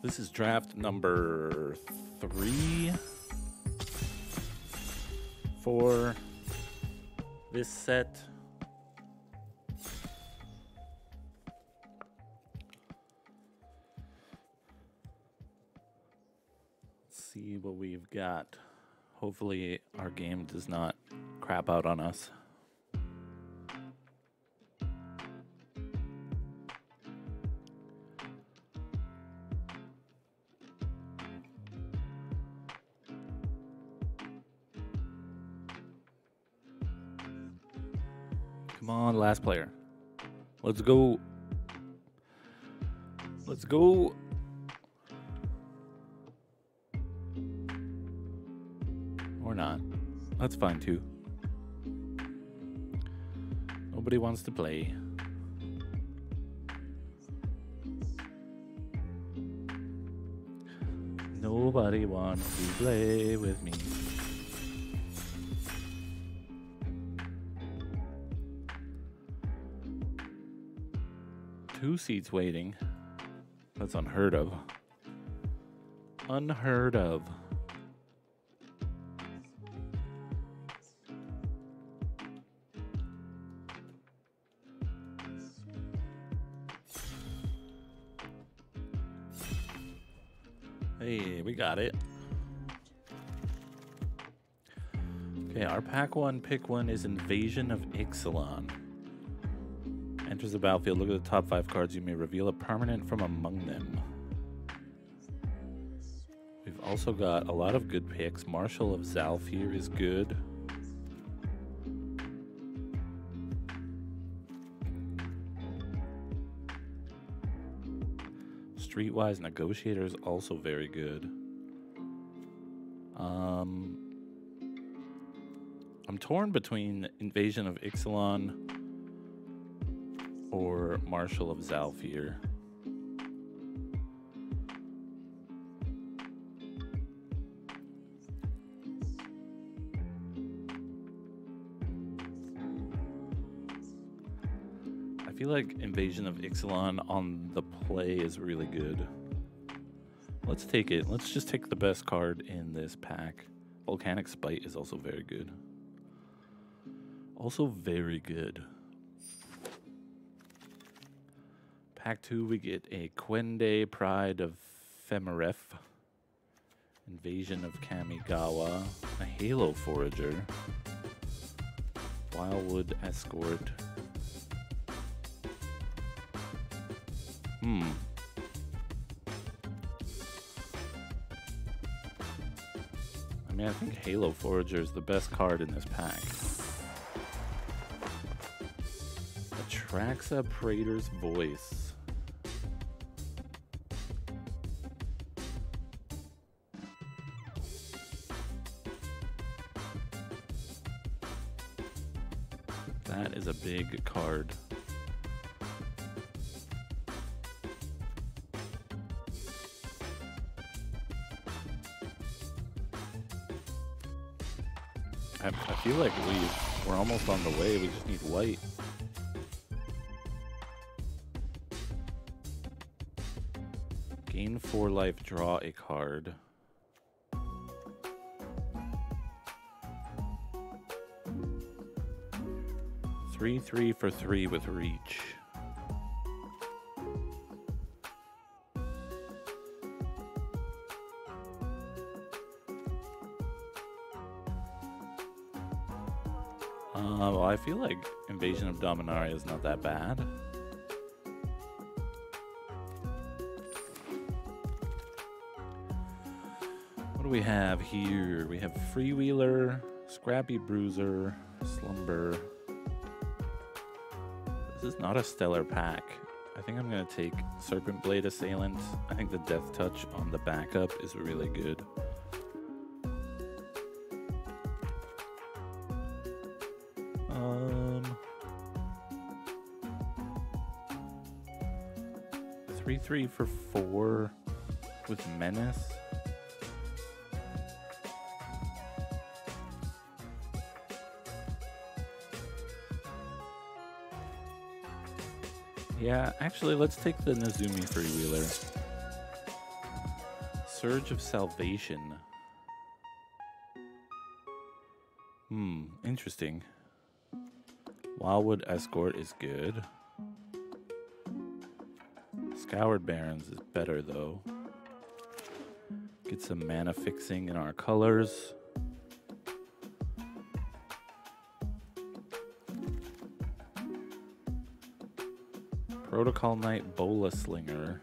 This is draft number 3 for this set. See what we've got. Hopefully our game does not crap out on us. Come on, last player. Let's go. Let's go. Not. That's fine too. Nobody wants to play. Nobody wants to play with me. Two seats waiting. That's unheard of. Unheard of. Got it. Okay, our pack one, pick one is Invasion of Ixalan. Enters the battlefield. Look at the top 5 cards. You may reveal a permanent from among them. We've also got a lot of good picks. Marshal of Zhalfir is good. Streetwise Negotiator is also very good. I'm torn between Invasion of Ixalan or Marshal of Zhalfir. I feel like Invasion of Ixalan on the play is really good. Let's take it. Let's just take the best card in this pack. Volcanic Spite is also very good. Also very good. Pack 2, we get a Quende, Pride of Femeref, Invasion of Kamigawa, a Halo Forager, Wildwood Escort. I mean, I think Halo Forager is the best card in this pack. Atraxa, Praetor's Voice. That is a big card. I feel like we're almost on the way. We just need white. Gain 4 life, draw a card. Three for 3 with reach. Well, I feel like Invasion of Dominaria is not that bad. What do we have here? We have Freewheeler, Scrappy Bruiser, Slumber. This is not a stellar pack. I think I'm going to take Serpent Blade Assailant. I think the Death Touch on the backup is really good. Three for 4 with Menace. Yeah, actually, let's take the Nezumi Freewheeler. Surge of Salvation. Interesting. Wildwood Escort is good. Scoured Barons is better though. Get some mana fixing in our colors. Protocol Knight, Bola Slinger,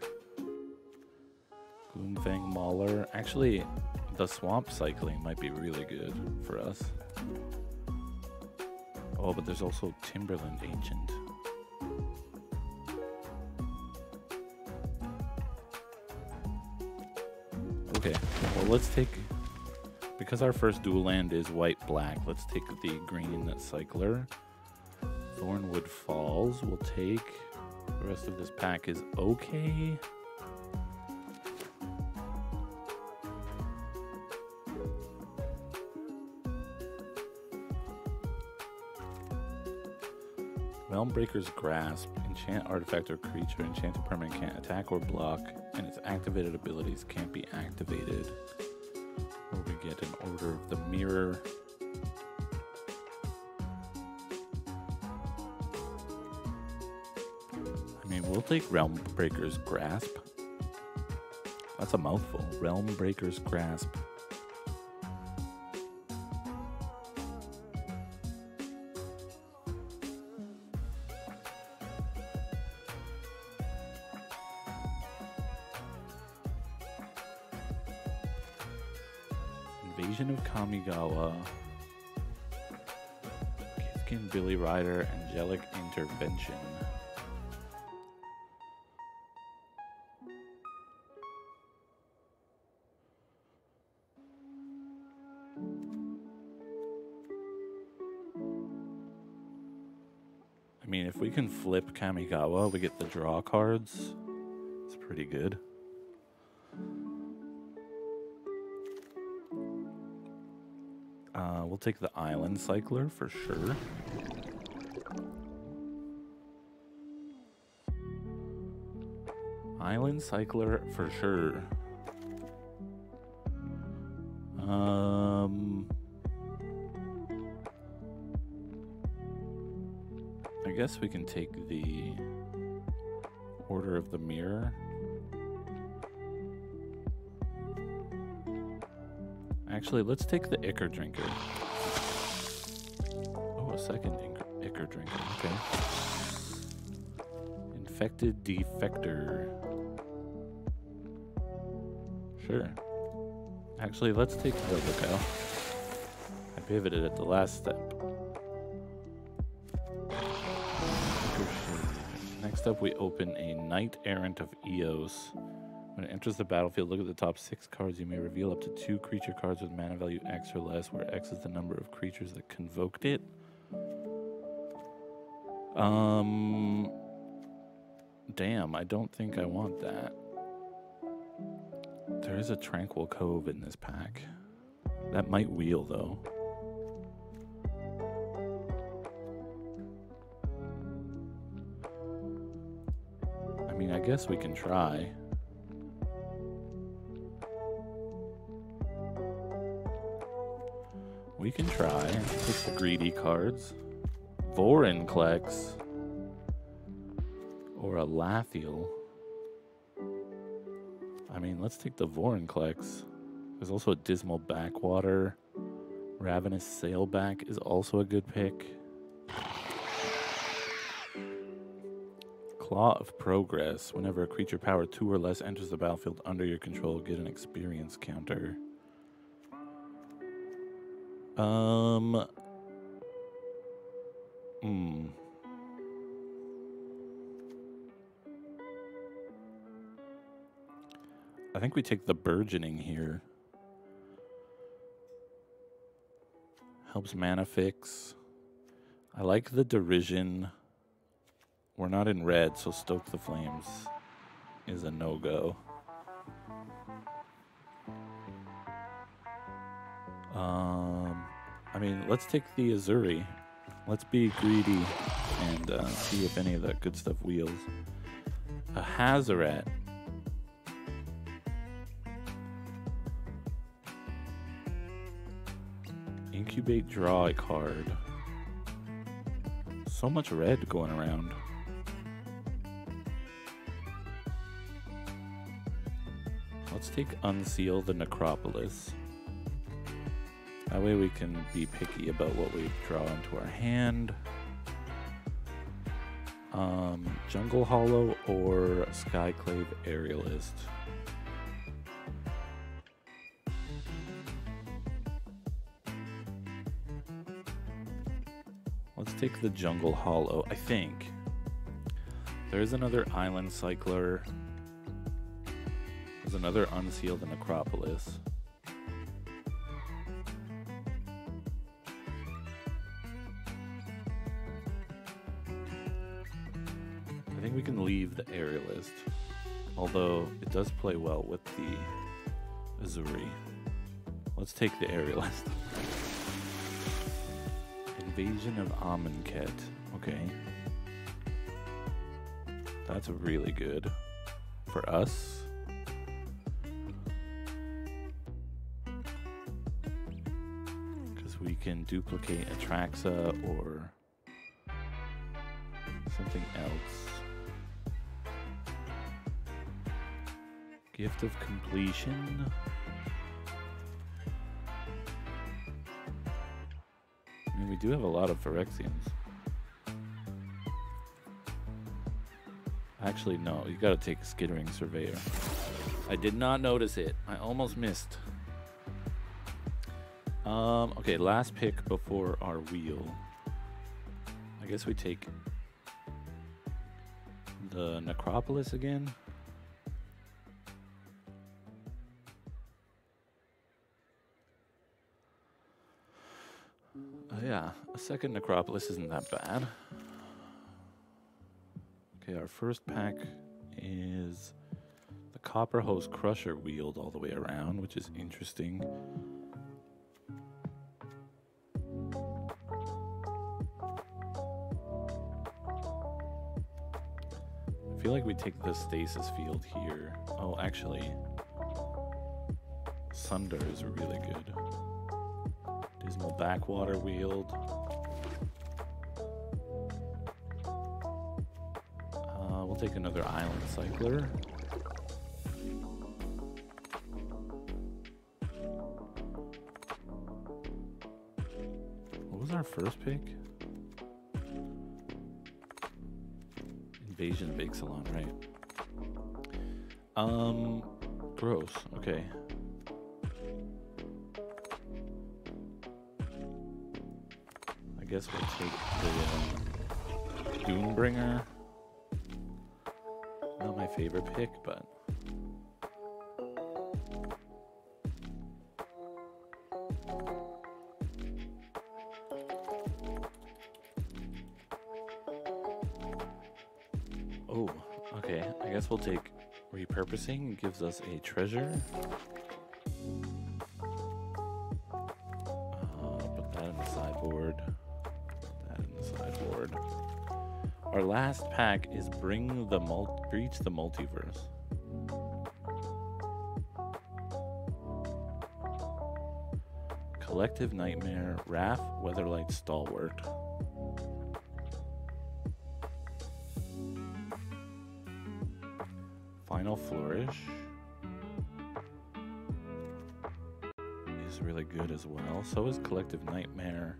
Gloomfang Mauler. Actually, the Swamp Cycling might be really good for us. Oh, but there's also Timberland Ancient. Okay, well let's take, because our first dual land is white-black, let's take the green Cycler. Thornwood Falls we'll take. The rest of this pack is okay. Realmbreaker's Grasp. Enchant artifact or creature. Enchanted permanent can't attack or block, and its activated abilities can't be activated. Or we get an Order of the Mirror. I mean, we'll take Realmbreaker's Grasp. That's a mouthful. Realmbreaker's Grasp. Invasion of Kamigawa, Kithkin Billy Rider, Angelic Intervention. I mean, if we can flip Kamigawa, we get the draw cards. It's pretty good. We'll take the Island Cycler for sure. Island Cycler for sure. I guess we can take the Order of the Mirror. Actually, let's take the Ichor Drinker. Oh, a second Ichor Drinker. Okay. Infected Defector. Sure. Actually, let's take the Lookout. I pivoted at the last step. Next up, we open a Knight Errant of Eos. When it enters the battlefield, look at the top 6 cards. You may reveal up to 2 creature cards with mana value X or less, where X is the number of creatures that convoked it. Damn, I don't think I want that. There is a Tranquil Cove in this pack. That might wheel, though. I mean, I guess we can try. We can try. Take the greedy cards. Vorinclex. Or a Lathiel. I mean, let's take the Vorinclex. There's also a Dismal Backwater. Ravenous Sailback is also a good pick. Claw of Progress. Whenever a creature power 2 or less enters the battlefield under your control, get an experience counter. I think we take the Burgeoning here. Helps mana fix. I like the Derision. We're not in red, so Stoke the Flames is a no-go. I mean, let's take the Azuri. Let's be greedy and see if any of that good stuff wheels. A Hazoret. Incubate, draw a card. So much red going around. Let's take Unseal the Necropolis. That way we can be picky about what we draw into our hand. Jungle Hollow or Skyclave Aerialist. Let's take the Jungle Hollow, I think. There's another Island Cycler. There's another Unseal the Necropolis. We can leave the Aerialist, although it does play well with the Azuri. Let's take the Aerialist. Invasion of Amonkhet. Okay. That's really good for us. Because we can duplicate Atraxa or something else. Gift of Completion. I mean, we do have a lot of Phyrexians. Actually, no, you gotta take Skittering Surveyor. I did not notice it. I almost missed. Okay, last pick before our wheel. I guess we take the Necropolis again. Yeah, a second Necropolis isn't that bad. Okay, our first pack is the Copper Hose Crusher wheeled all the way around, which is interesting. I feel like we take the Stasis Field here. Oh, actually, Sunder is really good. Dismal Backwater wheeled. We'll take another Island Cycler. What was our first pick? Invasion of Ixalan, right? Gross. Okay. I guess we'll take the Doombringer. Not my favorite pick, but oh, okay. I guess we'll take Repurposing. It gives us a treasure. Put that in the sideboard. Our last pack is Breach the Multiverse. Collective Nightmare, Wrath, Weatherlight, Stalwart. Final Flourish is really good as well. So is Collective Nightmare.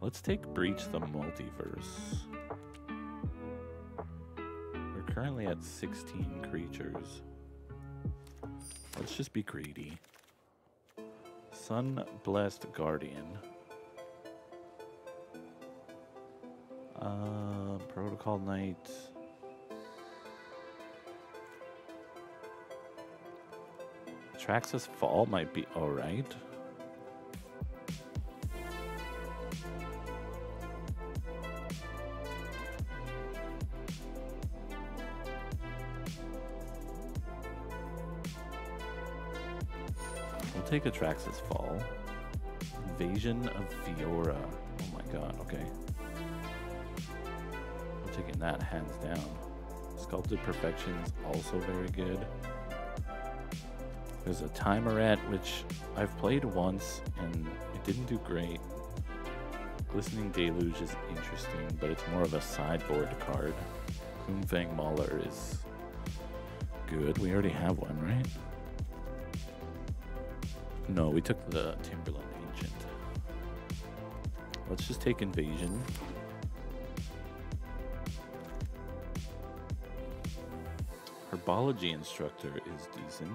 Let's take Breach the Multiverse. We're currently at 16 creatures. Let's just be greedy. Sun-Blessed Guardian. Protocol Knight. Atraxa's Fall might be alright. Take Atraxa's Fall. Invasion of Fiora. Oh my god, okay. I'm taking that hands down. Sculpted Perfection is also very good. There's a Timerette, which I've played once, and it didn't do great. Glistening Deluge is interesting, but it's more of a sideboard card. Kumfang Mauler is good. We already have one, right? No, we took the Timberland Ancient. Let's just take Invasion. Herbology Instructor is decent.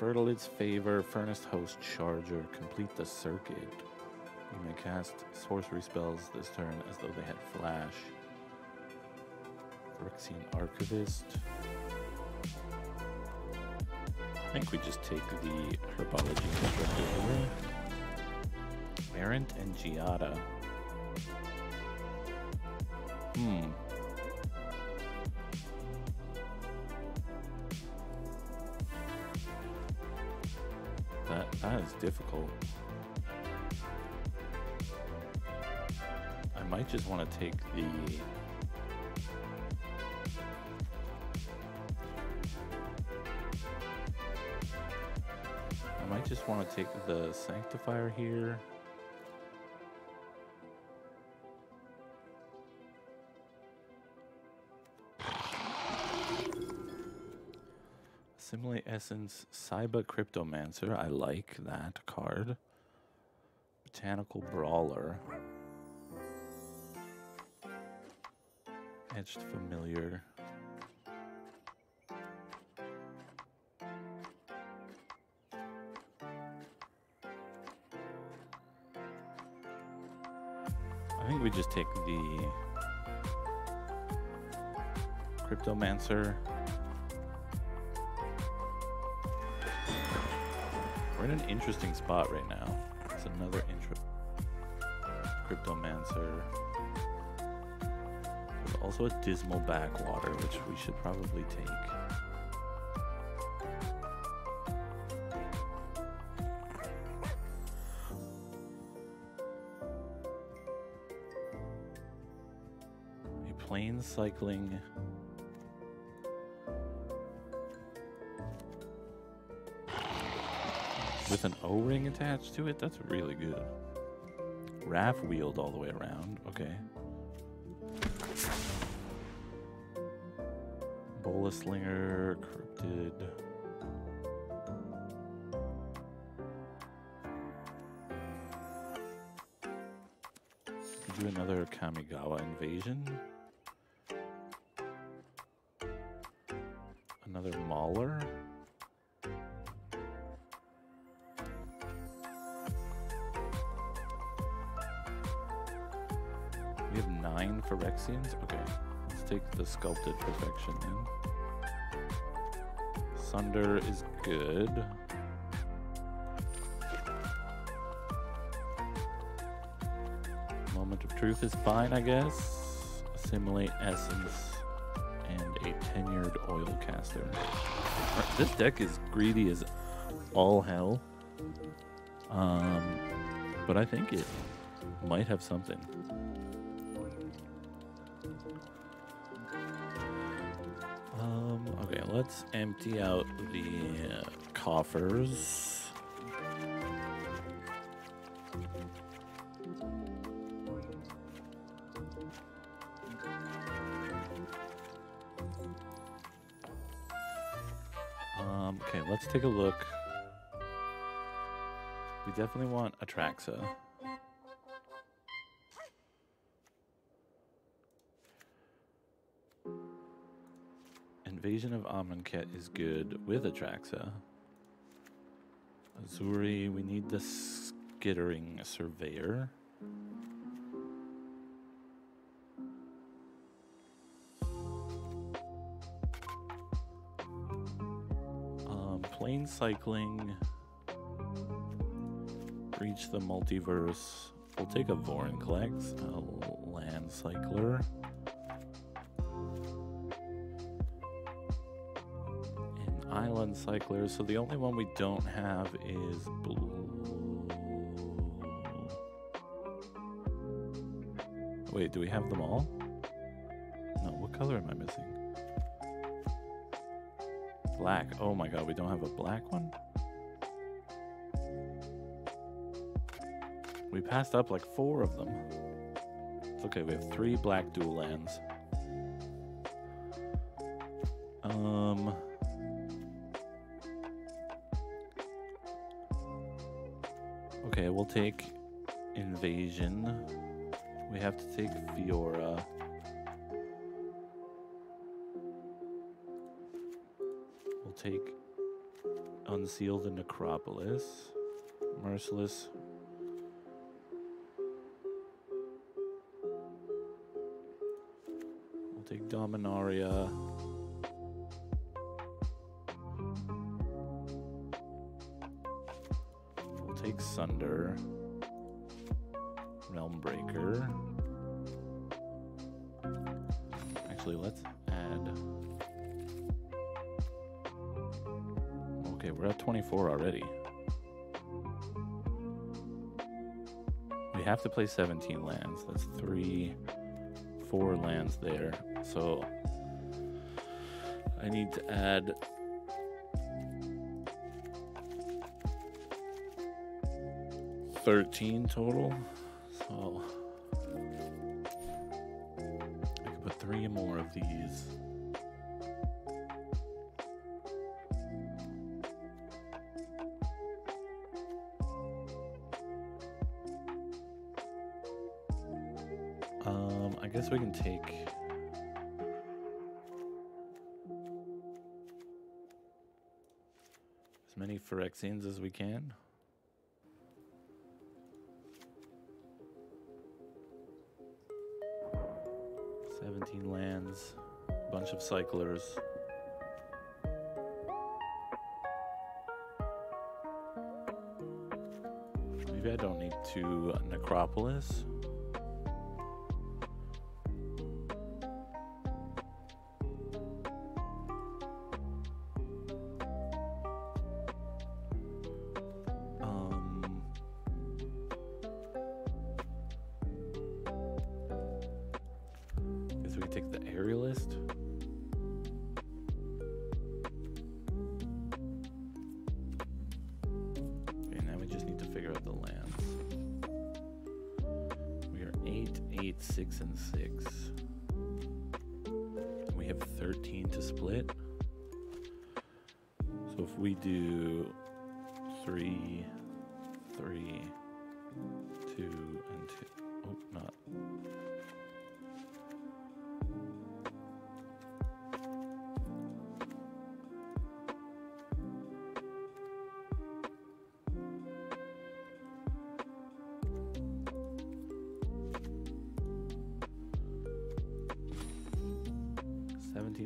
Fertilid's Favor, Furnace Host Charger, complete the circuit. You may cast sorcery spells this turn as though they had flash. Phyrexian Archivist. I think we just take the Herbology Instructor away. Merrant and Giada. That is difficult. I might just want to take the... I might just want to take the Sanctifier here. Assimilate Essence, Cyber Cryptomancer. I like that card. Botanical Brawler. Etched Familiar. I think we just take the Cryptomancer. We're in an interesting spot right now. It's another intro. Cryptomancer. There's also a Dismal Backwater, which we should probably take. A Plane Cycling. With an O-ring attached to it? That's really good. Raff Wheeled all the way around. Okay. Bola Slinger, Cryptid. Do another Kamigawa Invasion. Another Mauler. Phyrexians? Okay, let's take the Sculpted Perfection in. Sunder is good. Moment of Truth is fine, I guess. Assimilate Essence and a Tenured Oil Caster. This deck is greedy as all hell, but I think it might have something. Let's empty out the coffers. Okay, let's take a look. We definitely want Atraxa. Invasion of Amonkhet is good with Atraxa. Azuri, we need the Skittering Surveyor. Plane Cycling. Breach the Multiverse. We'll take a Vorinclex, a Land Cycler. Island Cycler, so the only one we don't have is blue. Wait, do we have them all? No, what color am I missing? Black. Oh my god, we don't have a black one? We passed up like 4 of them. It's okay, we have 3 black dual lands. Okay, we'll take Invasion. We have to take Fiora. We'll take Unseal the Necropolis. Merciless. We'll take Dominaria. We'll take Sunder. Realmbreaker. Actually, let's add... Okay, we're at 24 already. We have to play 17 lands. That's 4 lands there. So I need to add... ...13 total. So I can put 3 more of these. I guess we can take... ...as many Phyrexians as we can. Lands, a bunch of cyclers. Maybe I don't need 2 Necropolis.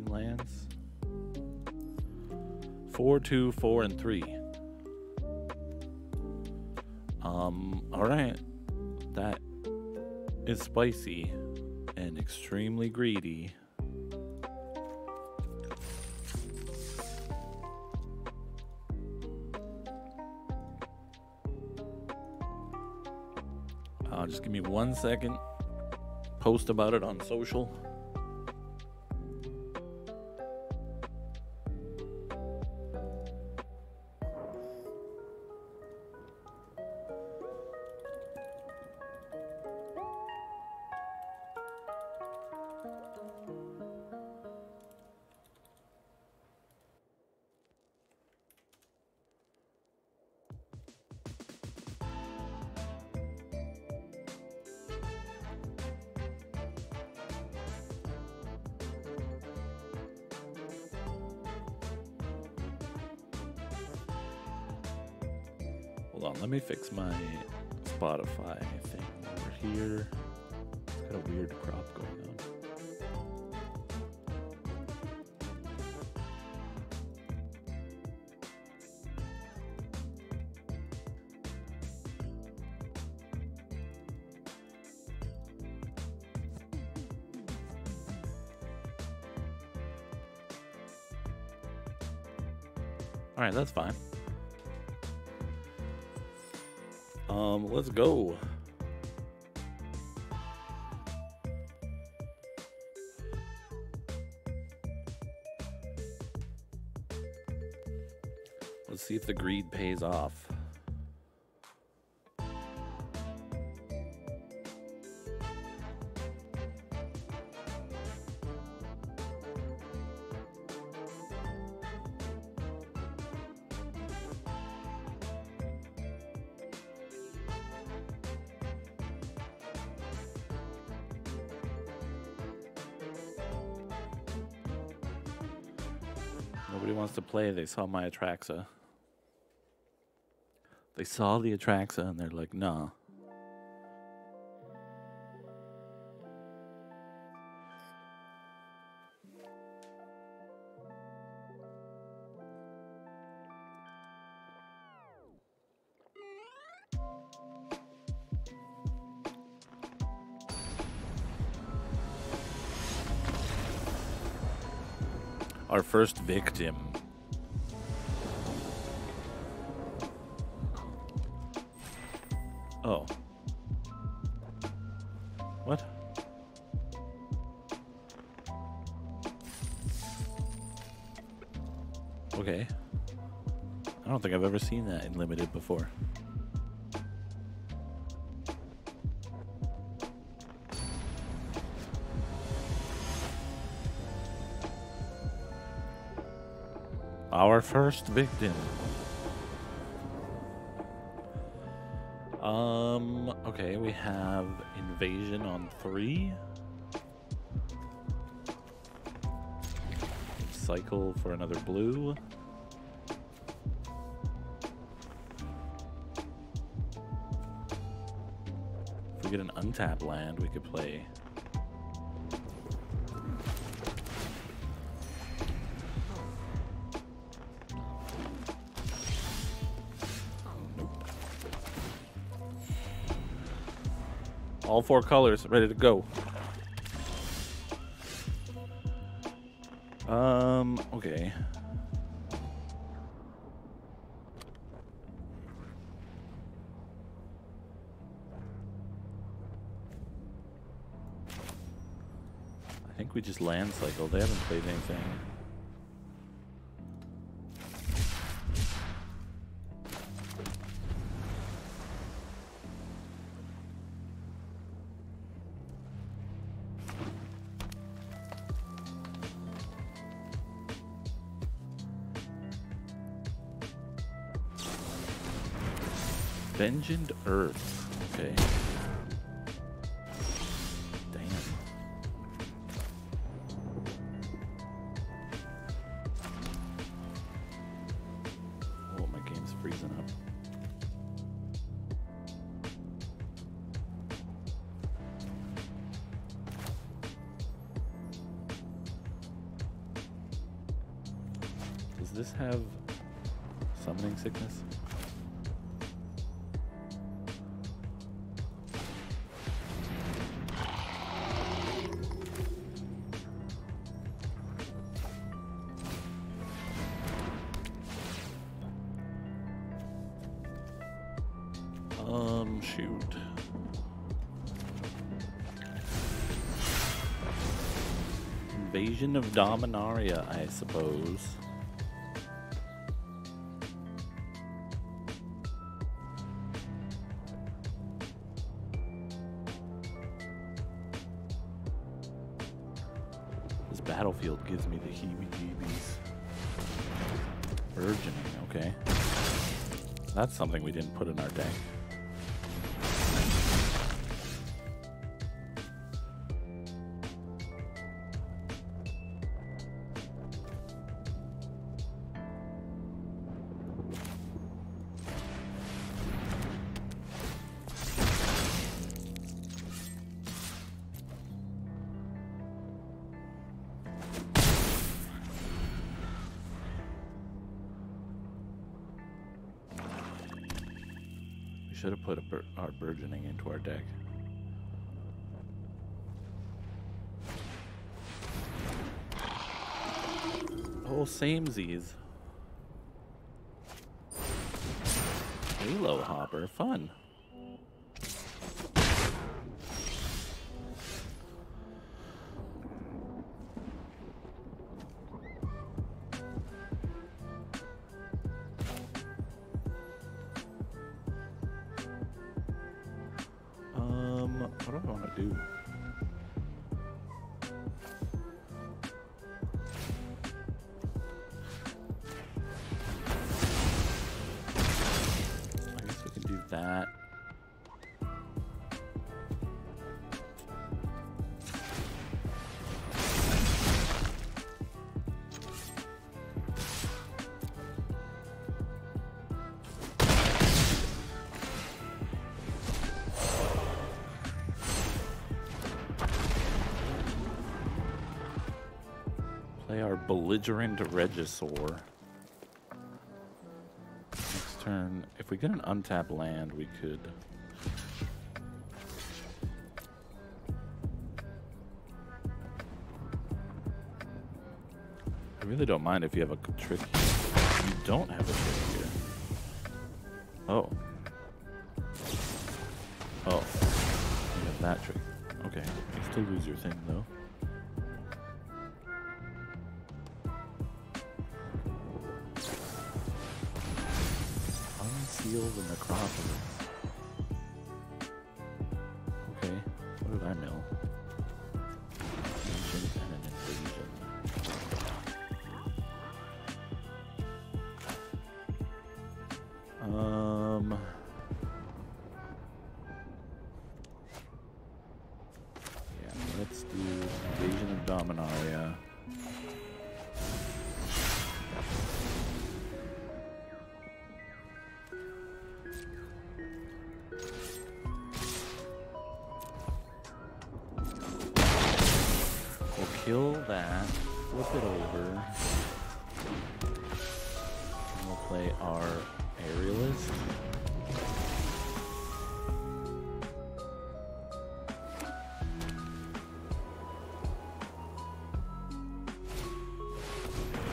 Lands. 4, 2, 4, and 3. All right. That is spicy and extremely greedy. Just give me 1 second. Post about it on social. All right, that's fine. Let's go. Let's see if the greed pays off. Nobody wants to play. They saw my Atraxa. They saw the Atraxa and they're like, nah. Our first victim. Oh. What? Okay. I don't think I've ever seen that in limited before. Our first victim. Okay, we have Invasion on 3. Cycle for another blue. If we get an untapped land, we could play all 4 colors ready to go. Okay. I think we just land cycle. They haven't played anything. Vengeant Earth. Okay. Damn. Oh, my game's freezing up. Does this have summoning sickness? Of Dominaria, I suppose. This battlefield gives me the heebie-jeebies. Burgeoning, okay. That's something we didn't put in our deck. Burgeoning into our deck. Oh, samesies. Halo Hopper, fun. What do I want to do? I guess we can do that. Belligerent Regisaur. Next turn, if we get an untapped land, we could. I really don't mind if you have a trick here. You don't have a trick here. Oh. Oh. You have that trick. Okay. You still lose your thing, though. Unseal the Necropolis. Okay, what did I mill? Invasion and an invasion. Yeah, let's do Invasion of Dominaria. Kill that, flip it over, and we'll play our Aerialist.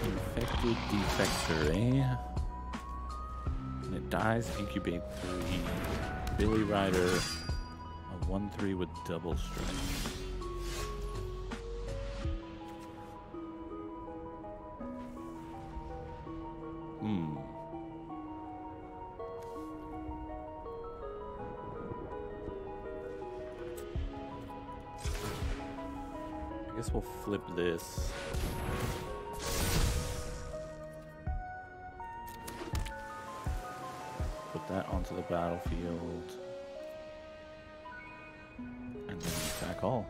Infected Defector, eh? When it dies, incubate 3. Billy Rider, a 1/3 with double strike. We'll flip this. Put that onto the battlefield. And then attack all.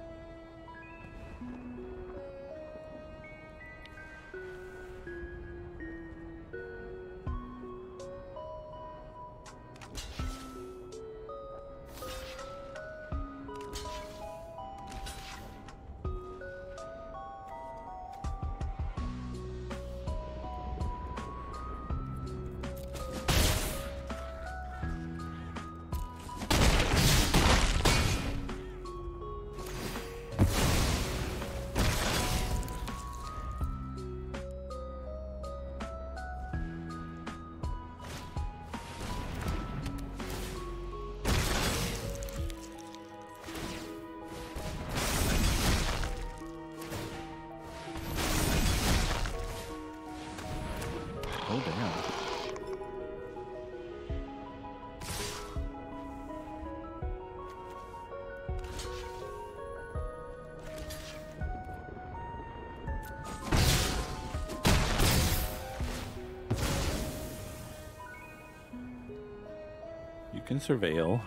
Can surveil.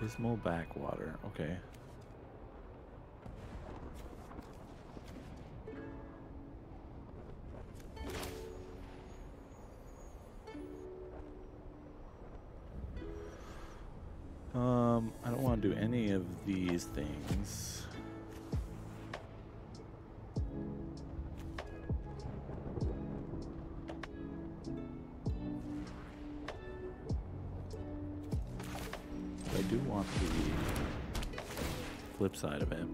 Dismal Backwater. Okay. I don't want to do any of these things. Flip side of it.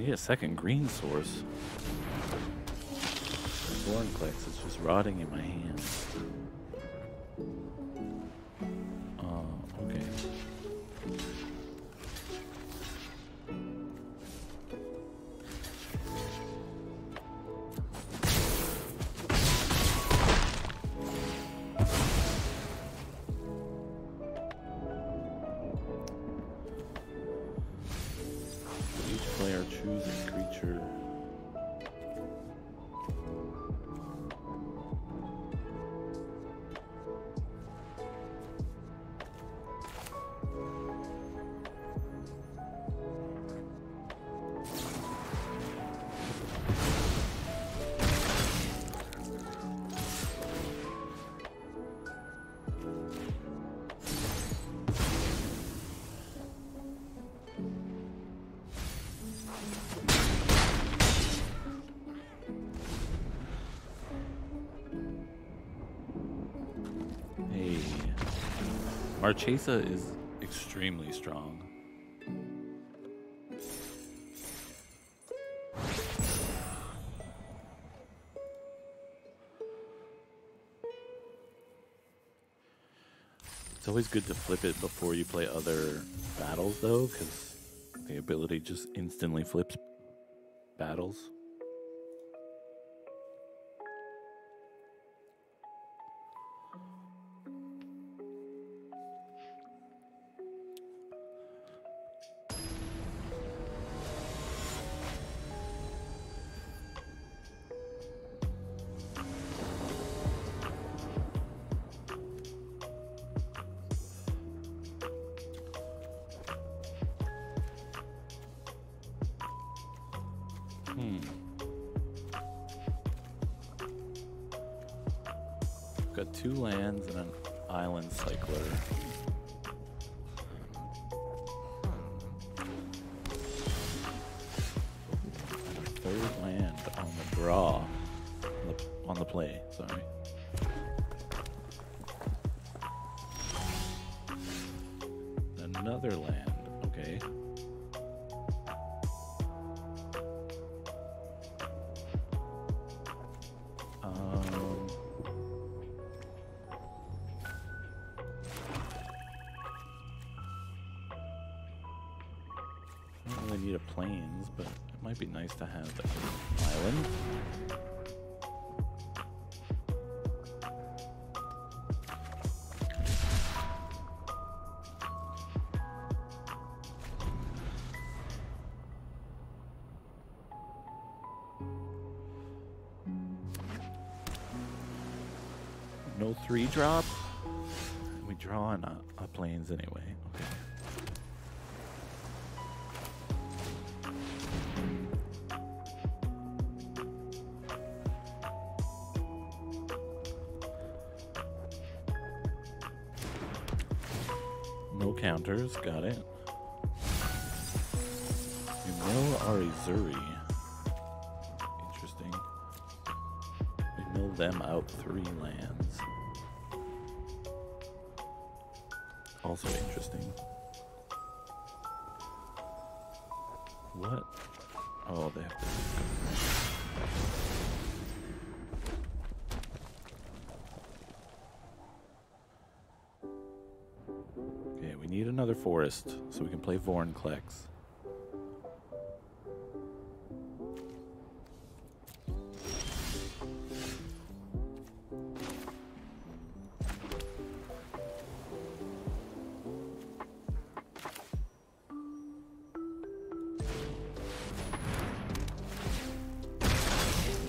I need a second green source. Vorinclex is just rotting in my hand. Okay. Marchesa is extremely strong. It's always good to flip it before you play other battles though, because the ability just instantly flips battles. Got two lands and an Island Cycler. Third land on the draw, on the play, sorry. Another land, okay. Be nice to have an island. No 3-drop. We draw on our planes anyway. Okay. Counters, got it. You mill our Azuri. Interesting. We mill them out 3 lands. Also interesting. What? Oh, they have to. Another forest so we can play Vorinclex.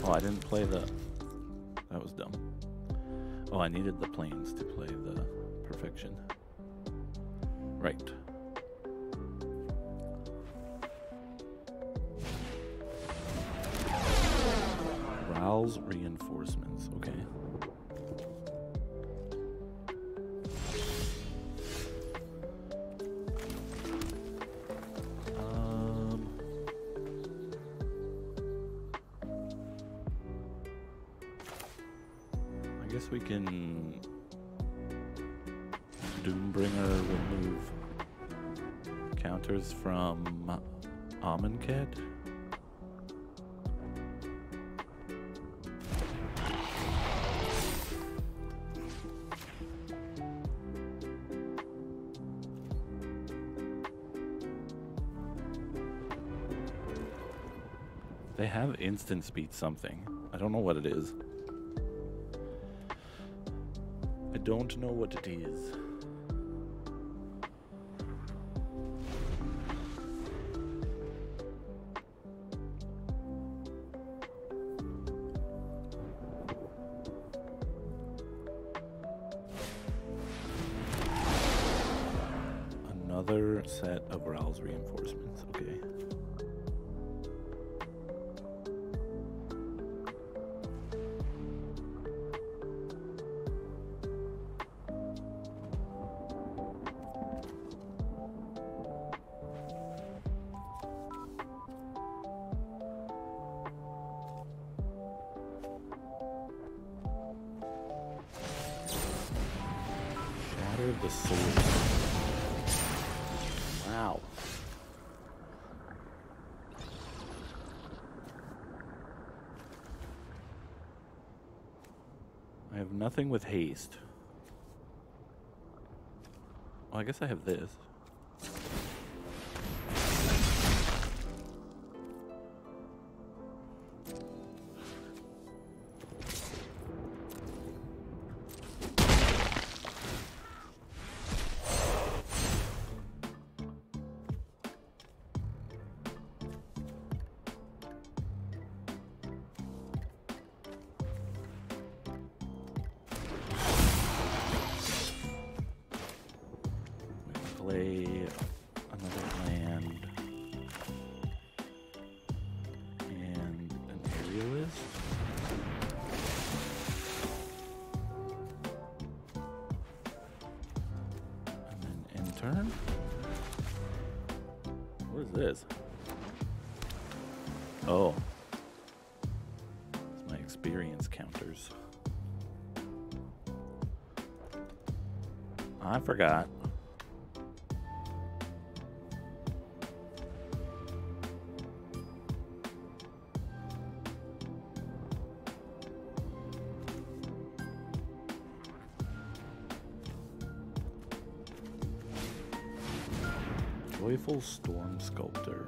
Oh, I didn't play the... That was dumb. Oh, I needed the planes to play the perfection. Right. Rowell's reinforcements, okay. I guess we can Doombringer remove counters from Amonkhet. They have instant speed something. I don't know what it is. I don't know what it is. Another set of Rowl's reinforcements, okay. Nothing with haste. Well, I guess I have this. Forgot. Joyful Storm Sculptor.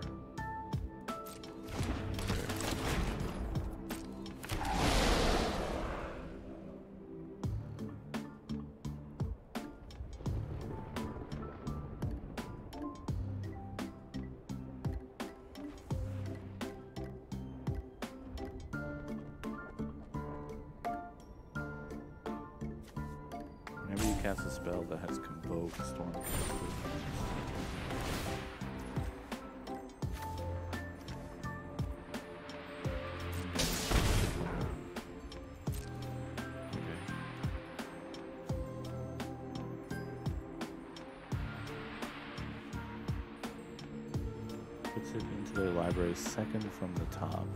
Second from the top.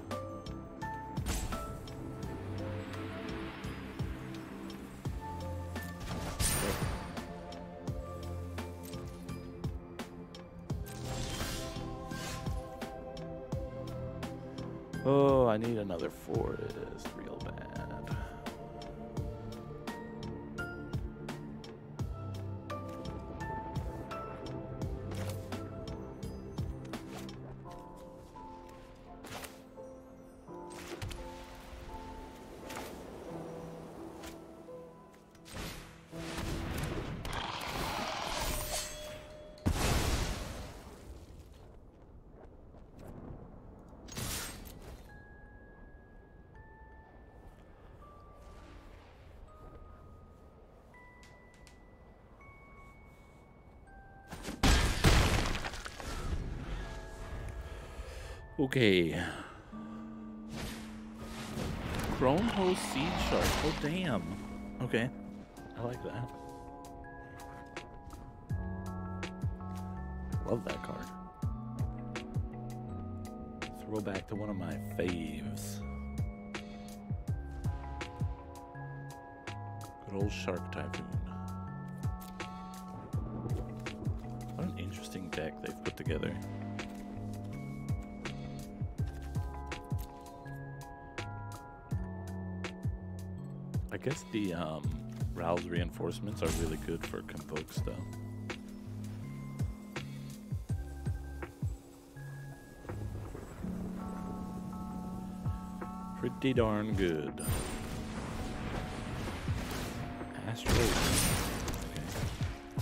Oh, I need another four. It is real bad. Okay. Chrome Seed Shark. Oh, damn. Okay. I like that. Love that card. Throwback to one of my faves. Good old Shark Typhoon. What an interesting deck they've put together. I guess the Rowl's reinforcements are really good for convokes, though. pretty darn good. Astral. Okay.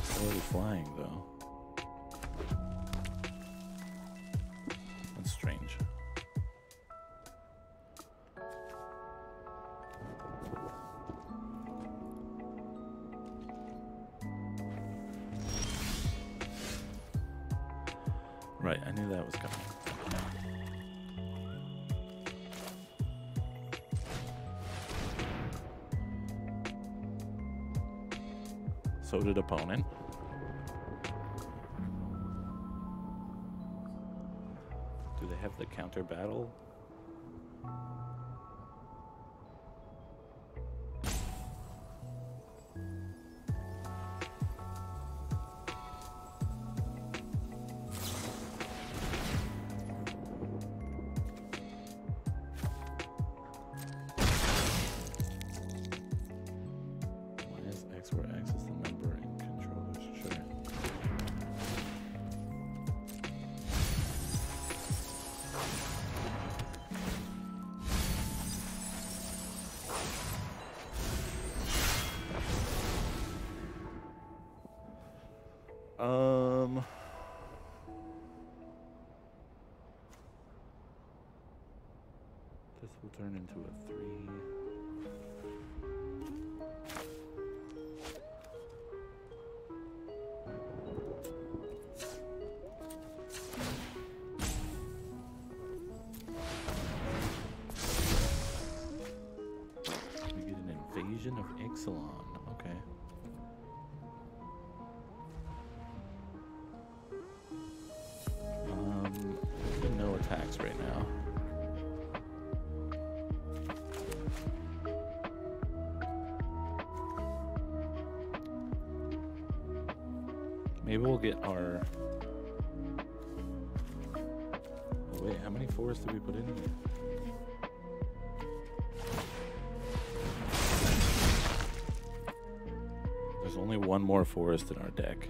It's already flying though. That's strange. Right, I knew that was coming. So did opponent. Do they have the counter battle? This will turn into a 3. We get an Invasion of Ixalan. Okay. No attacks right now. Maybe we'll get our... Oh wait, how many forests did we put in here? There's only one more forest in our deck.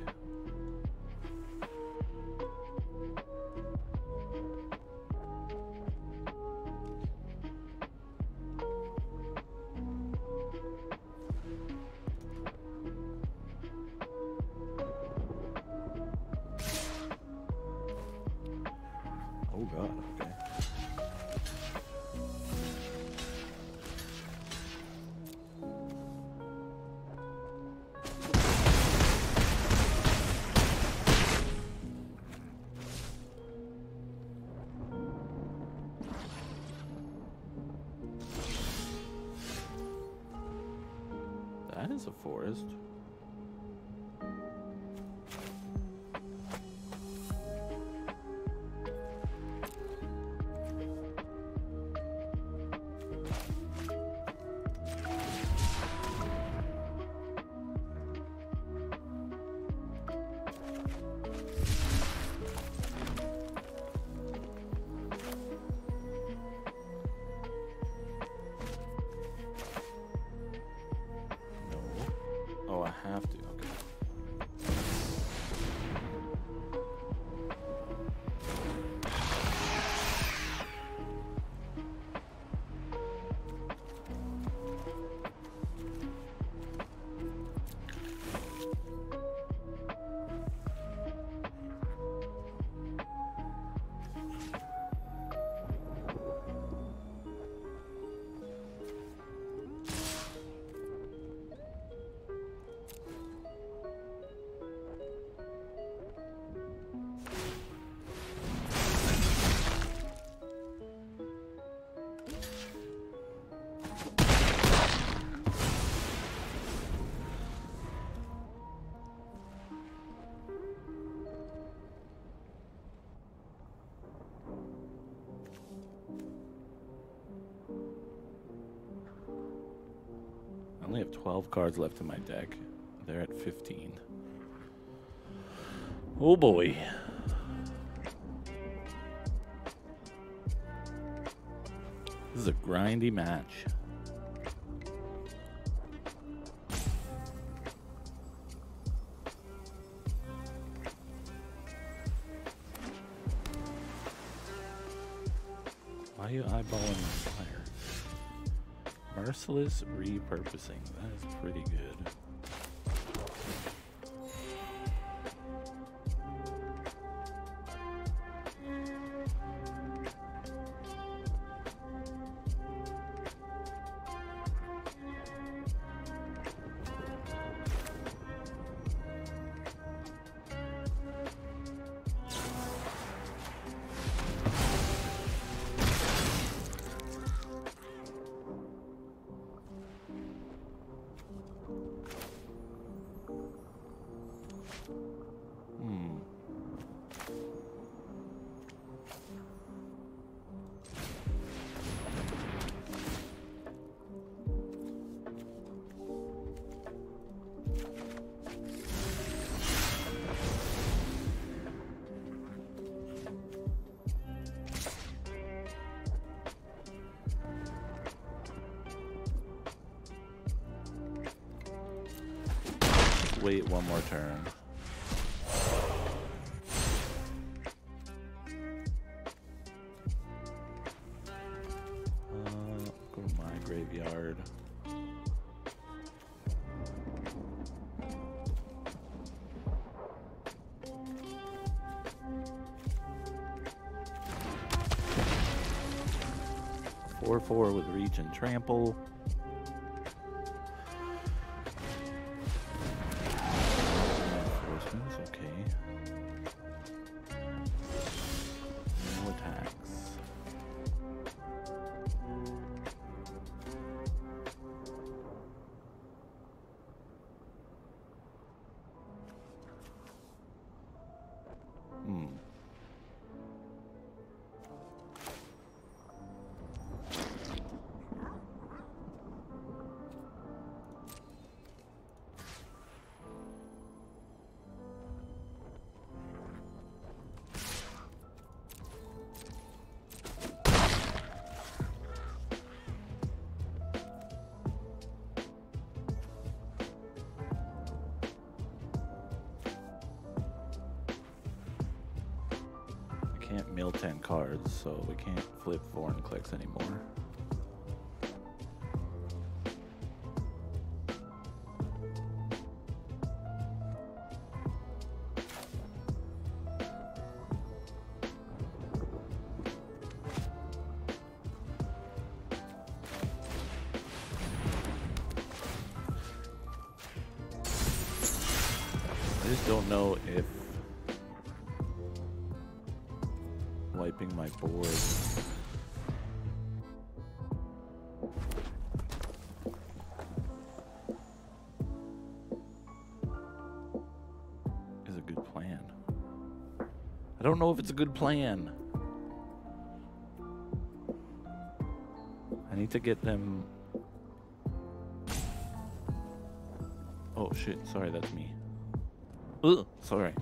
That is a forest. I only have 12 cards left in my deck. They're at 15. Oh boy. This is a grindy match. Why Why are you eyeballing the fire? Merciless Repurposing. That is pretty good. Wait one more turn. Go to my graveyard. Four with reach and trample. Cards, so we can't flip Vorinclex anymore. I just don't know if wiping my board is a good plan. I don't know if it's a good plan. I need to get them. Oh shit, sorry, that's me. Ugh, sorry.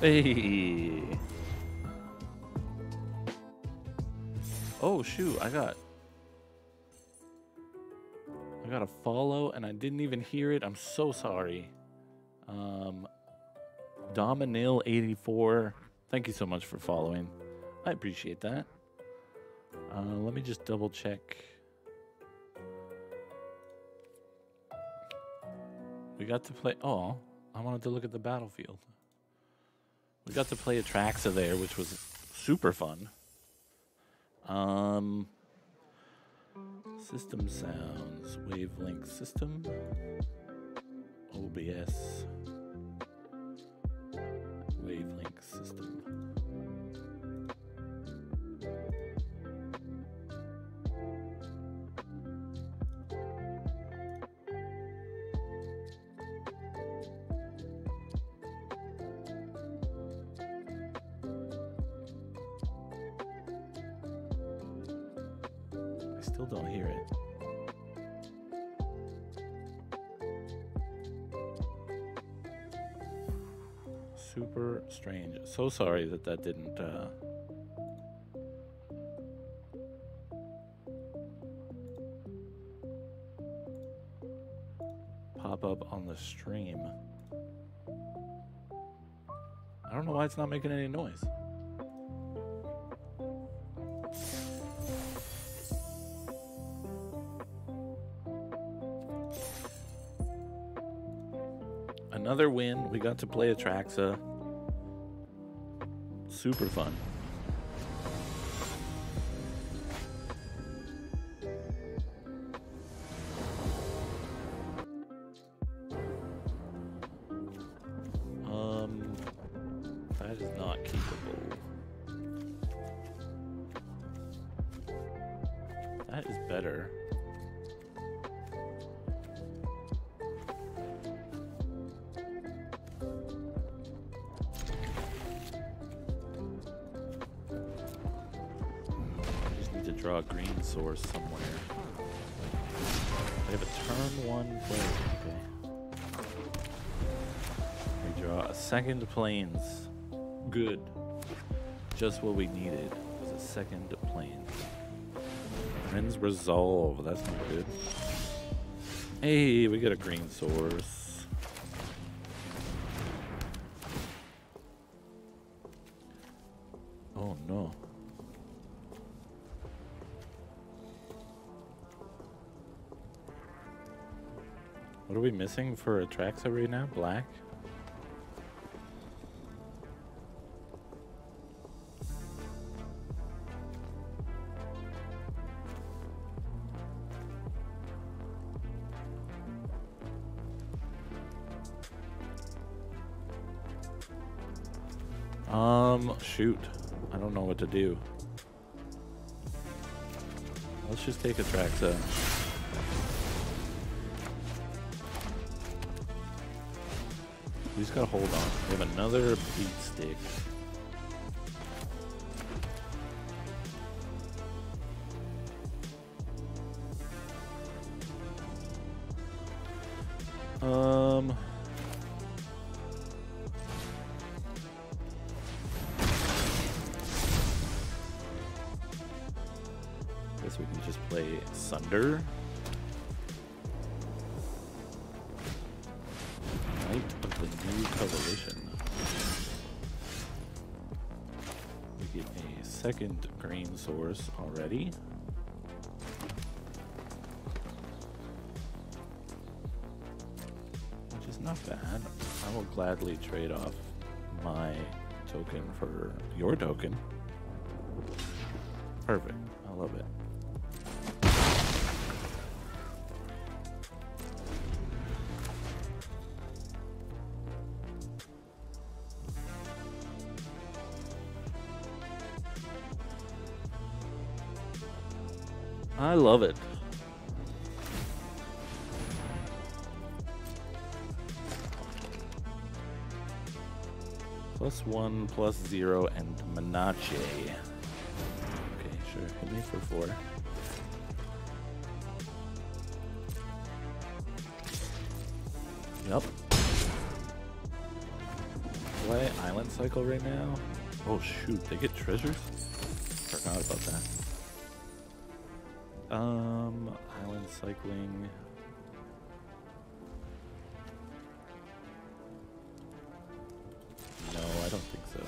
Hey. Oh shoot, I got a follow and I didn't even hear it. I'm so sorry. Dominil84, thank you so much for following. I appreciate that. Let me just double check. We got to play. Oh, I wanted to look at the battlefield. We got to play Atraxa there, which was super fun. System sounds, wavelength system, OBS, wavelength system. still don't hear it. Super strange. So sorry that that didn't pop up on the stream. I don't know why it's not making any noise. Another win. We got to play Atraxa. Super fun. That is not keepable. That is better. Draw a green source somewhere. I have a turn one plane. Okay. We draw a second planes. Good. Just what we needed was a second plane. Friends resolve. That's not good. Hey, we got a green source. Missing for Atraxa right now? Black? Shoot. I don't know what to do. Let's just take Atraxa. We just gotta hold on. We have another beat stick. Guess we can just play Sunder. Second green source already. Which is not bad. I will gladly trade off my token for your token. Perfect. I love it. I love it. +1/+0 and Menace. Okay, sure. Hit me for 4. Yep. Play Island Cycle right now. Oh shoot, they get treasures? Forgot about that. Island cycling. No, I don't think so.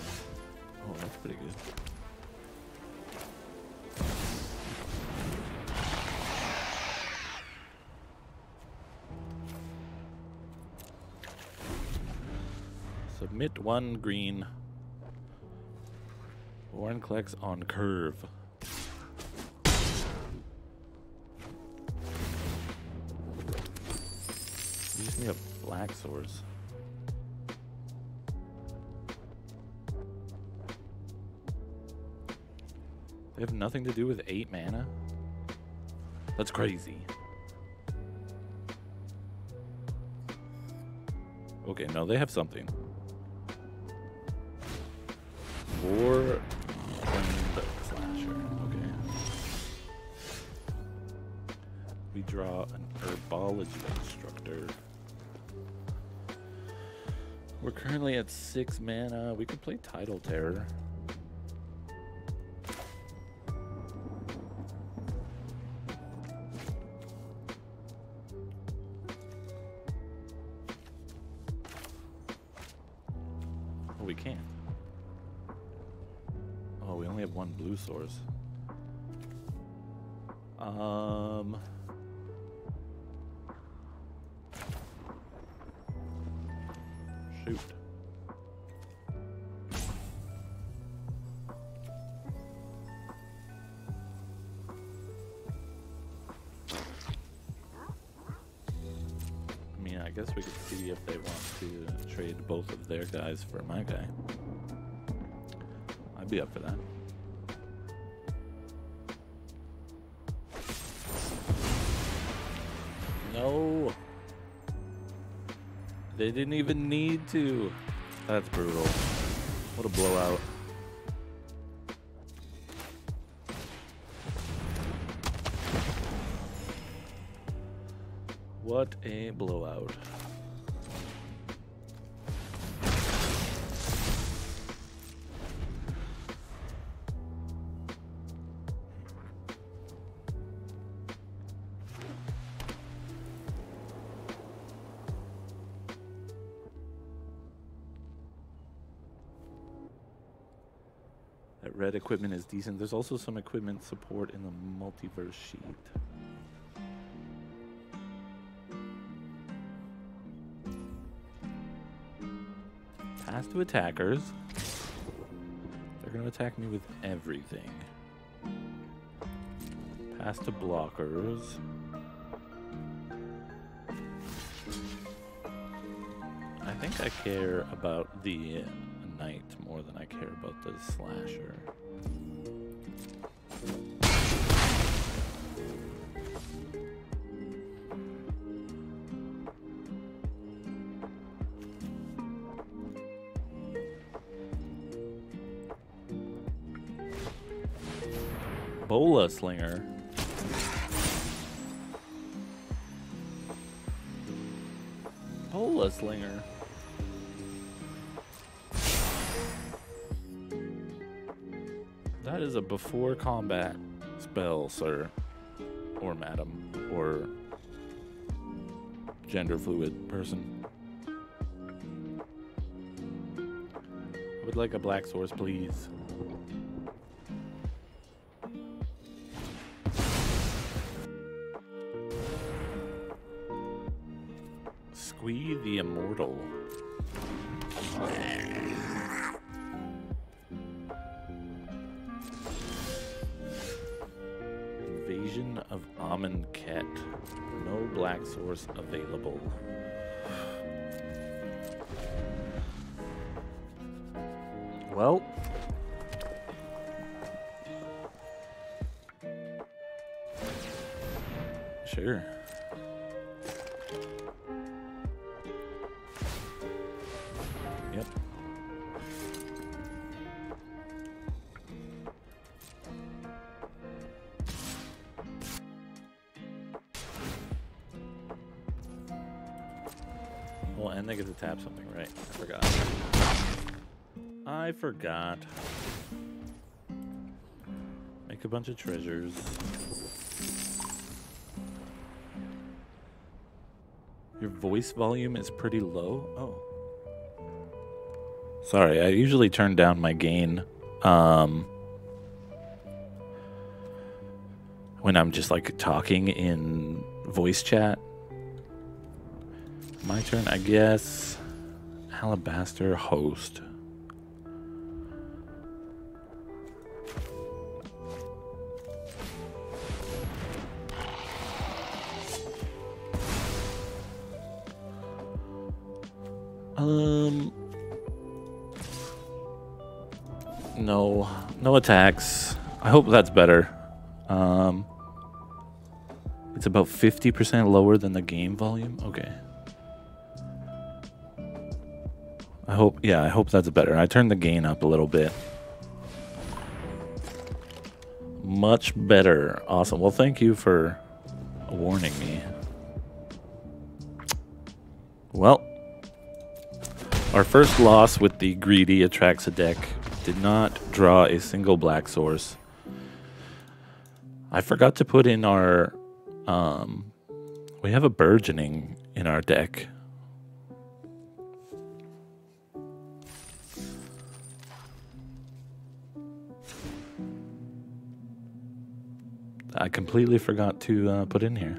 Oh, that's pretty good. Submit 1 green. Vorinclex on curve. We have black source. They have nothing to do with 8 mana? That's crazy. Okay, no, they have something. 4 and Slasher. Okay. we draw an Herbology Instructor. We're currently at 6 mana. We could play Tidal Terror. Oh, we can't. Oh, we only have one blue source. Shoot. I mean, I guess we could see if they want to trade both of their guys for my guy. I'd be up for that. No. They didn't even need to. That's brutal. What a blowout. What a blowout. Red equipment is decent. There's also some equipment support in the multiverse sheet. Pass to attackers. They're going to attack me with everything. Pass to blockers. I think I care about the Knight more than I care about the slasher. Bola Slinger. Bola Slinger. That is a before combat spell, sir, or madam, or gender fluid person. I would like a black source, please. Squee the Immortal. Invasion of Amonkhet. No black source available. Well, sure. Yep. And they get to tap something, right? I forgot. I forgot. Make a bunch of treasures. Your voice volume is pretty low. Oh. Sorry, I usually turn down my gain when I'm just like talking in voice chat. My turn, I guess. Alabaster host. No attacks. I hope that's better. It's about 50% lower than the game volume. Okay. I hope, yeah, I hope that's better. I turned the gain up a little bit. Much better. Awesome. Well, thank you for warning me. Well, our first loss with the greedy Atraxa deck did not draw a single black source. I forgot to put in our... we have a Burgeoning in our deck. I completely forgot to put in here.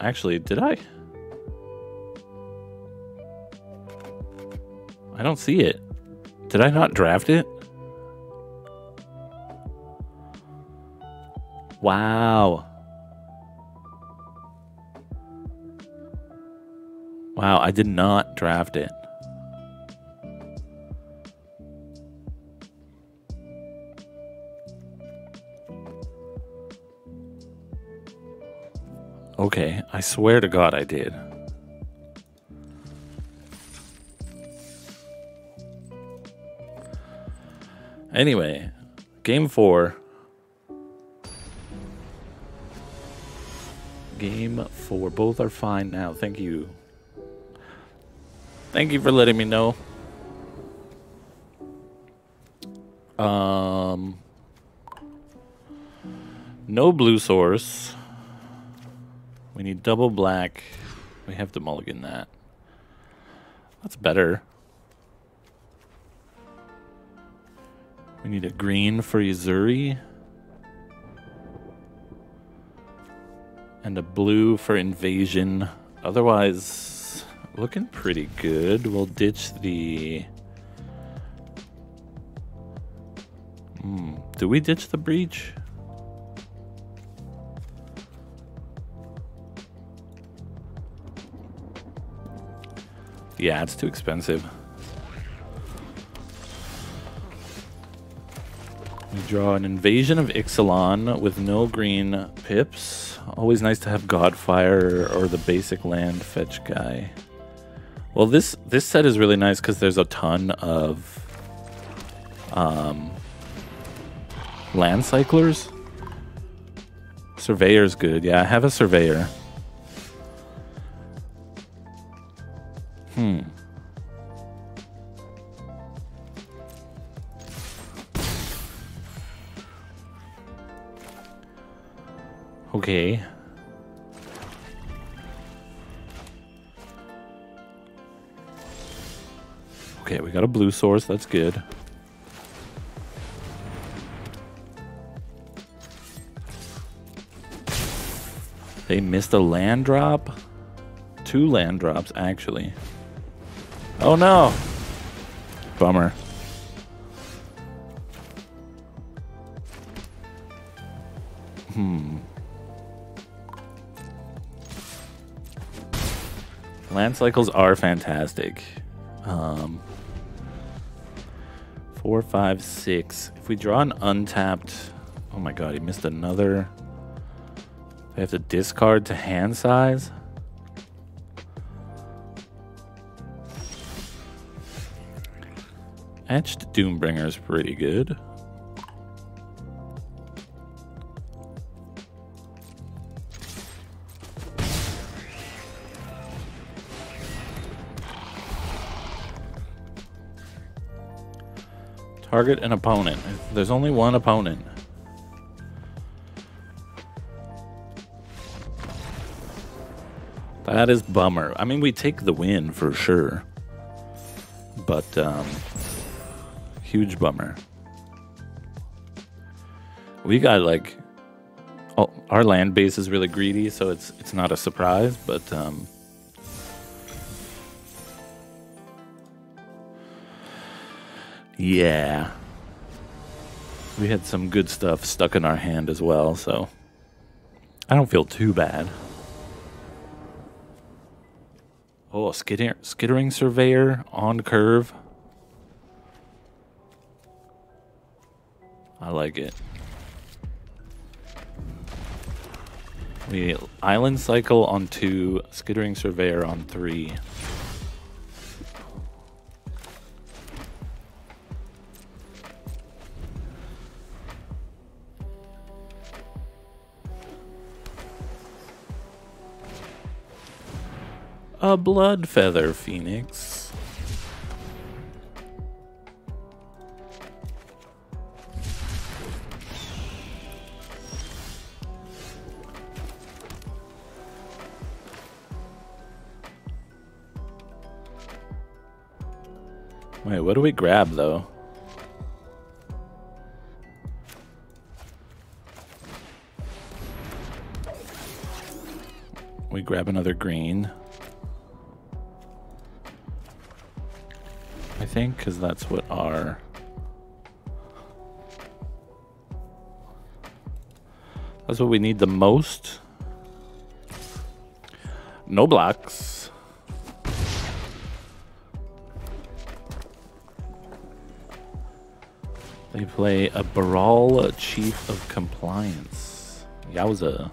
Actually, did I? I don't see it. Did I not draft it? Wow. Wow, I did not draft it. Okay, I swear to God I did. Anyway, game 4. Game 4. Both are fine now. Thank you. Thank you for letting me know. No blue source. We need double black. We have to mulligan that. That's better. We need a green for Azuri. And a blue for Invasion. Otherwise, looking pretty good. We'll ditch the... Do we ditch the Breach? Yeah, it's too expensive. We draw an Invasion of Ixalan with no green pips. Always nice to have Godfire or the basic land fetch guy. Well, this set is really nice because there's a ton of land cyclers. Surveyor's good. Yeah, I have a Surveyor. Okay. Okay, we got a blue source. That's good. They missed a land drop. 2 land drops, actually. Oh no! Bummer. Land cycles are fantastic. 4, 5, 6. If we draw an untapped... Oh my god, he missed another. They have to discard to hand size. Etched Doombringer is pretty good. Target an opponent. There's only one opponent. That is bummer. I mean, we take the win for sure. But, huge bummer. We got like, oh, our land base is really greedy, so it's not a surprise, but yeah, we had some good stuff stuck in our hand as well, so I don't feel too bad. Oh, Skittering Surveyor on curve. I like it. We Island Cycle on 2, Skittering Surveyor on 3. a Blood Feather Phoenix. Wait, what do we grab though? We grab another green, I think, because that's what our that's what we need the most. No blocks. They play a Brawl Chief of Compliance. Yowza.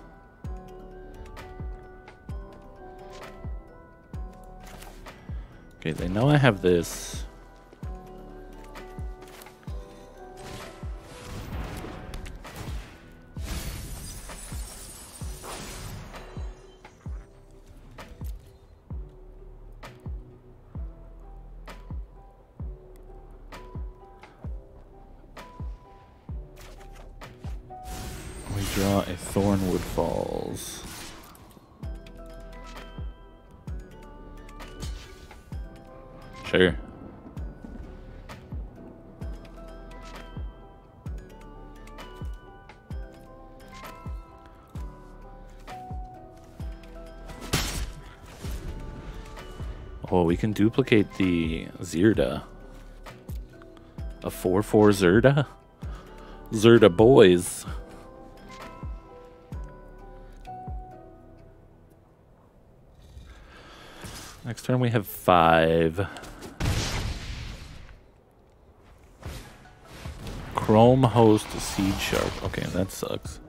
Okay, they know I have this. Thornwood Falls. Sure. Oh, we can duplicate the Zyrda. A 4/4 Zyrda? Zyrda boys. Next turn we have 5. Chrome Host Seed Shark. Okay, that sucks.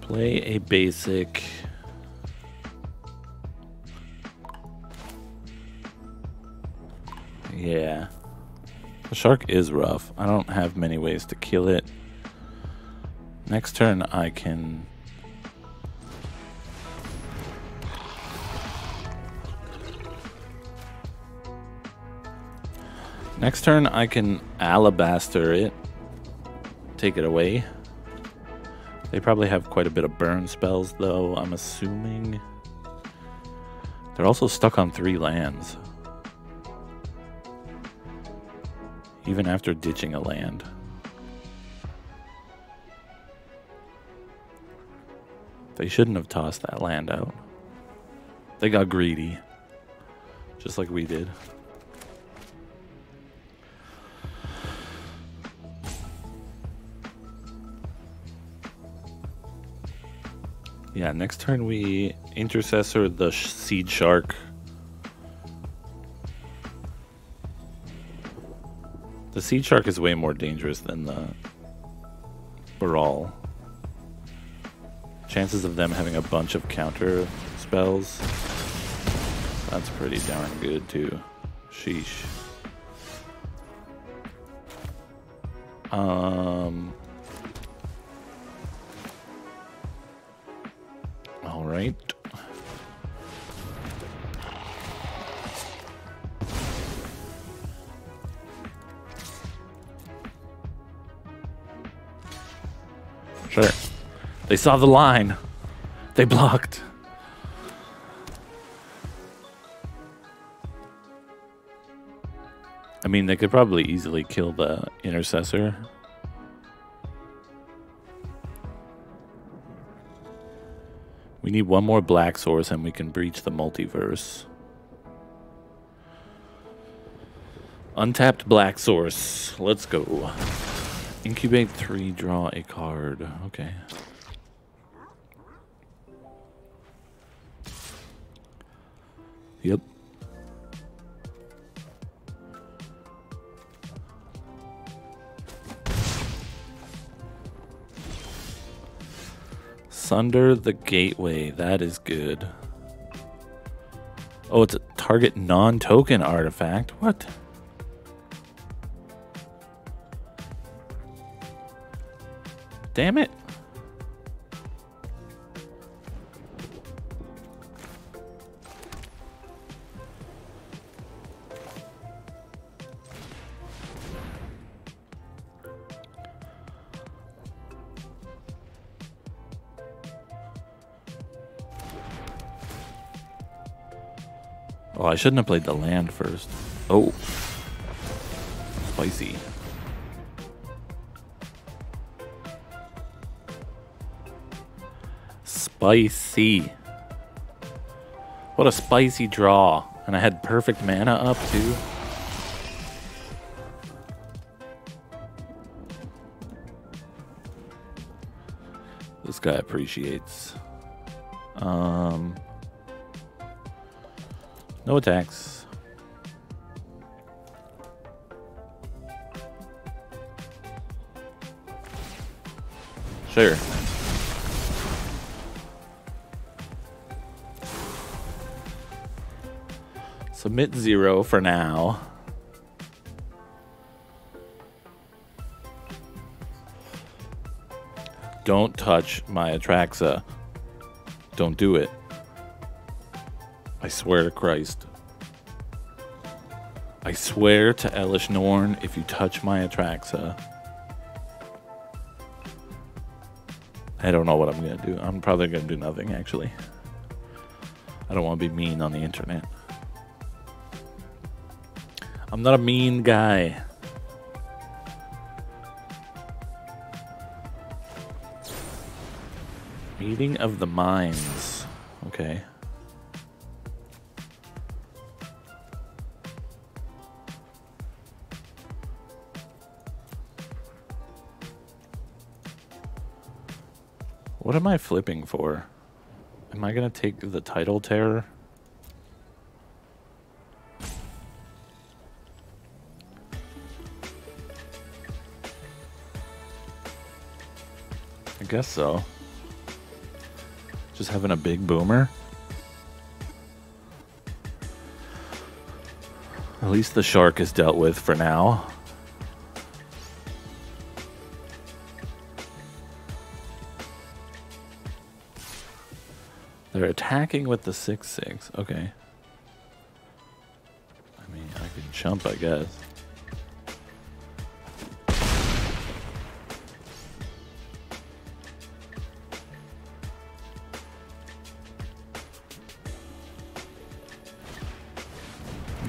Play a basic. Yeah, the shark is rough. I don't have many ways to kill it. Next turn I can... Next turn I can Alabaster it. Take it away. They probably have quite a bit of burn spells though, I'm assuming. They're also stuck on 3 lands. Even after ditching a land. They shouldn't have tossed that land out. They got greedy. Just like we did. Yeah, next turn we Intercessor the Seed Shark. The Seed Shark is way more dangerous than the Brawl. Chances of them having a bunch of counter spells. That's pretty darn good too. Sheesh. All right. Sure. They saw the line. They blocked. I mean, they could probably easily kill the Intercessor. We need one more black source and we can breach the multiverse. Untapped black source. Let's go. Incubate 3, draw a card. Okay. Yep. Sunder the Gateway. That is good. Oh, it's a target non-token artifact. What? Damn it. Oh, I shouldn't have played the land first. Oh. Spicy. Spicy. What a spicy draw. And I had perfect mana up, too. This guy appreciates. No attacks. Sure. Submit 0 for now. Don't touch my Atraxa. Don't do it. I swear to Christ. I swear to Elish Norn if you touch my Atraxa. I don't know what I'm going to do. I'm probably going to do nothing, actually. I don't want to be mean on the internet. I'm not a mean guy. Meeting of the Minds. Okay. What am I flipping for? Am I going to take the Tidal Terror? I guess so. Just having a big boomer. At least the shark is dealt with for now. They're attacking with the 6/6. Okay. I mean, I can jump, I guess.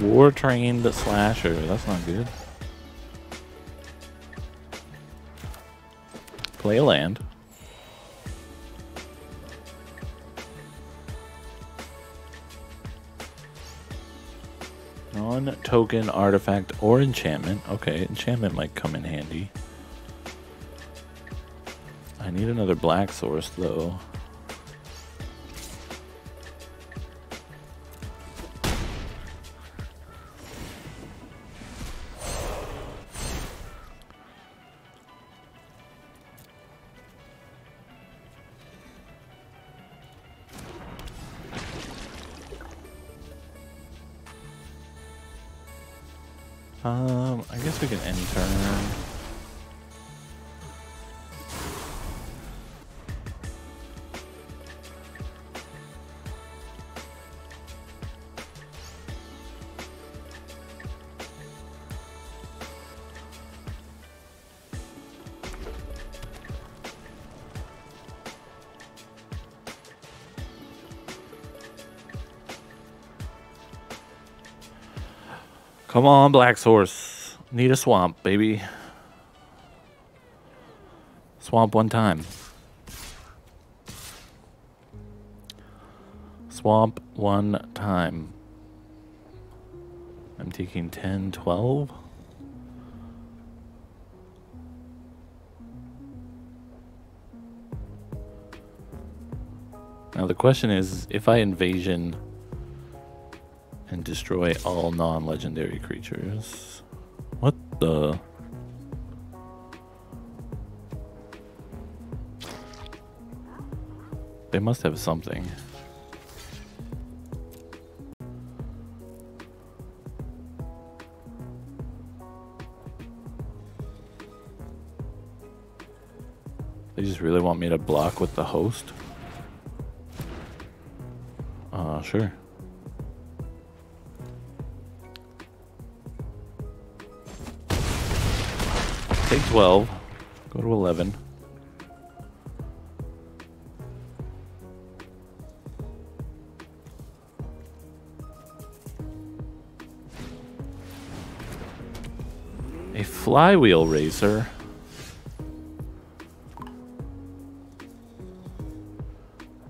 War-trained slasher. That's not good. Play a land. Token, artifact, or enchantment. Okay, enchantment might come in handy. I need another black source, though. I guess we can end turn. Come on, Black Source. Need a swamp, baby. Swamp one time. Swamp one time. I'm taking 10, 12. Now the question is, if I invasion and destroy all non-legendary creatures. What the? They must have something. They just really want me to block with the host? Sure. Take 12, go to 11. A flywheel racer.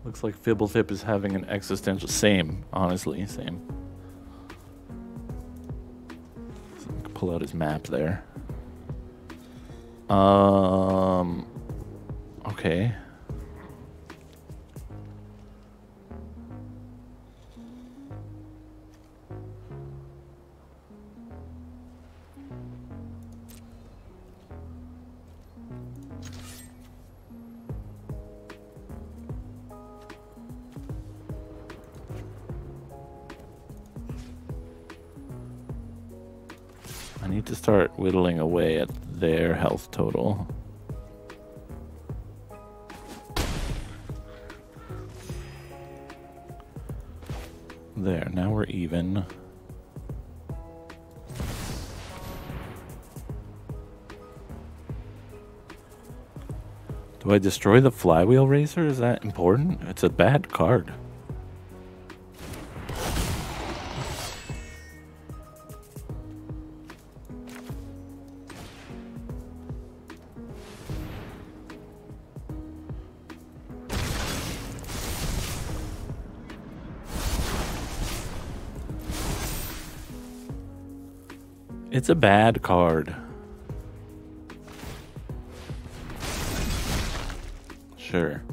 Looks like Fibblethip is having an existential. Same, honestly, same. So I can pull out his map there. Okay. I need to start whittling away at their health total. There, now we're even. Do I destroy the flywheel racer? Is that important? It's a bad card. It's a bad card. Sure.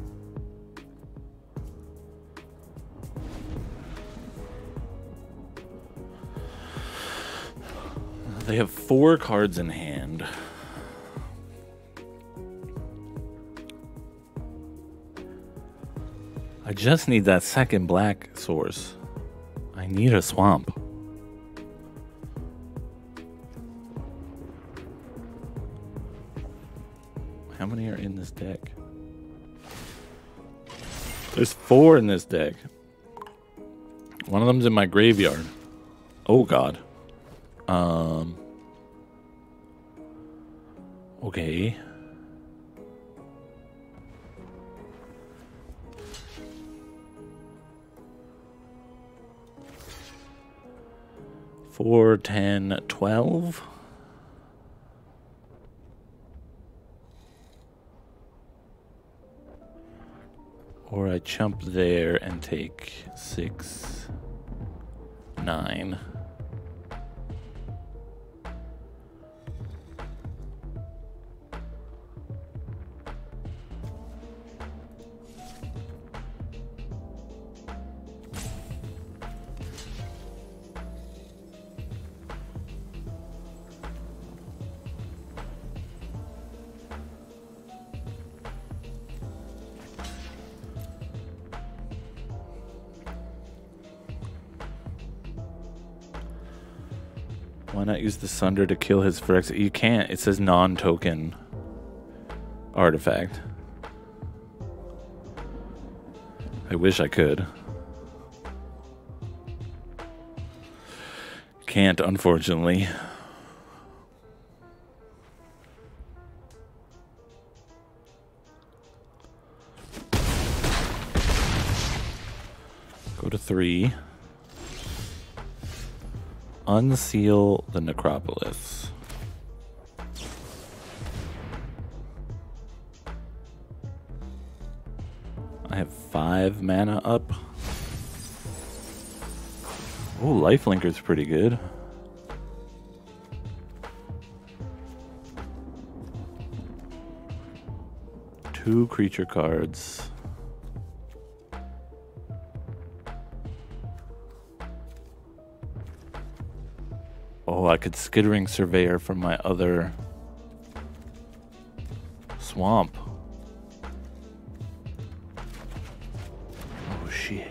They have 4 cards in hand. I just need that second black source. I need a swamp. How many are in this deck? There's 4 in this deck. One of them's in my graveyard. Oh god. Okay. Four, 10, 12. Or I chump there and take 6, 9. Why not use the Sunder to kill his Phyrexian? You can't. It says non-token artifact. I wish I could. Can't, unfortunately. Go to 3. Unseal the Necropolis. I have 5 mana up. Oh, Lifelinker's pretty good. Two creature cards. Oh, I could Skittering Surveyor from my other swamp. shit.